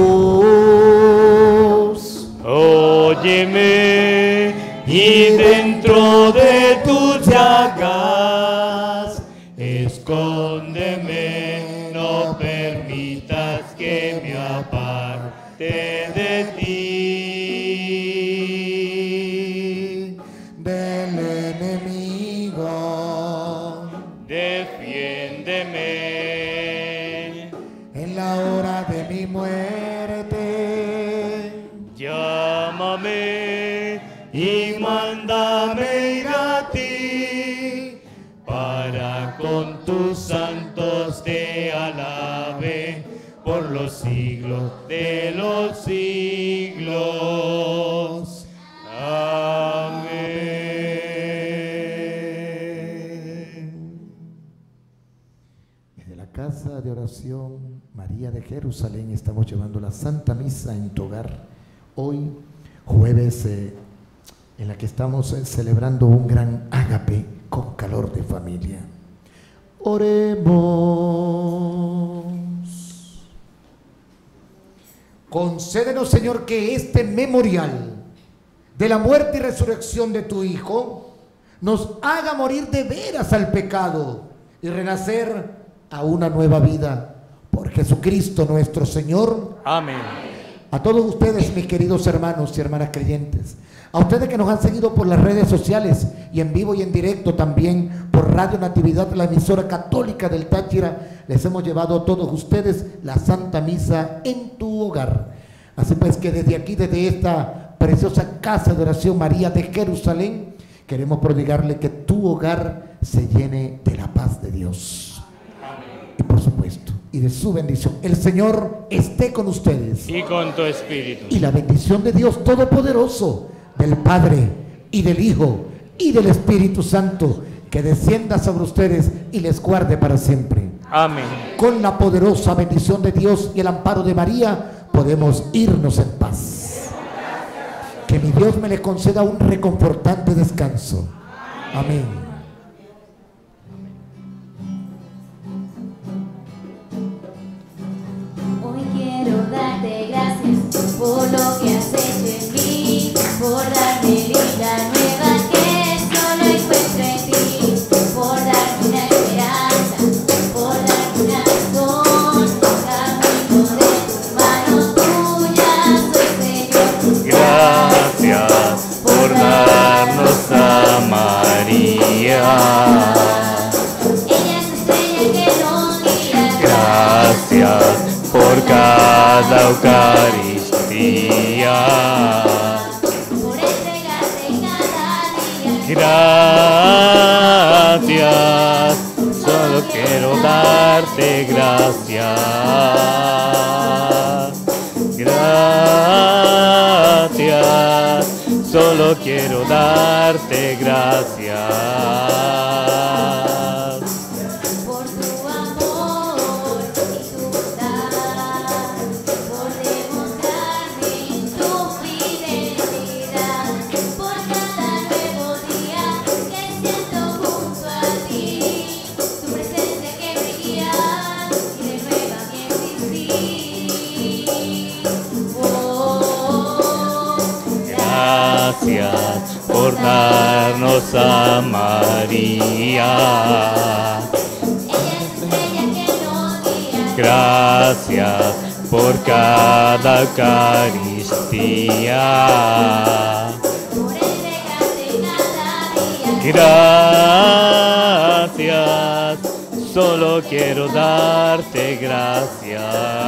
óyeme, y dentro de tus llagas escóndeme, no permitas que me aparte de ti. Y mándame ir a ti, para con tus santos te alabe por los siglos de los siglos. Amén. Desde la Casa de Oración María de Jerusalén estamos llevando la Santa Misa en tu hogar hoy, jueves, eh, en la que estamos eh, celebrando un gran ágape con calor de familia. Oremos. Concédenos, Señor, que este memorial de la muerte y resurrección de tu Hijo nos haga morir de veras al pecado y renacer a una nueva vida por Jesucristo nuestro Señor. Amén. A todos ustedes, mis queridos hermanos y hermanas creyentes, a ustedes que nos han seguido por las redes sociales y en vivo y en directo también por Radio Natividad, la emisora católica del Táchira, les hemos llevado a todos ustedes la Santa Misa en tu hogar. Así pues que desde aquí, desde esta preciosa Casa de Oración María de Jerusalén, queremos prodigarle que tu hogar se llene de la paz de Dios. Amén. Y por supuesto, y de su bendición. El Señor esté con ustedes. Y con tu espíritu. Y la bendición de Dios Todopoderoso, del Padre, y del Hijo, y del Espíritu Santo, que descienda sobre ustedes y les guarde para siempre. Amén. Con la poderosa bendición de Dios y el amparo de María, podemos irnos en paz. Que mi Dios me les conceda un reconfortante descanso. Amén. Darte gracias por lo que has hecho en mí, por darme vida nueva que solo encuentro en ti, por darme una esperanza, por darme una razón, camino de tus manos tuyas, soy feliz. Gracias por darnos a María. Ella es estrella que nos guía. Gracias por cada Eucaristía, por entregarte cada día. Gracias, solo quiero darte gracias. Gracias, solo quiero darte gracias. Gracias por darnos a María. Gracias por cada Eucaristía. Gracias, solo quiero darte gracias.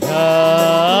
Gracias,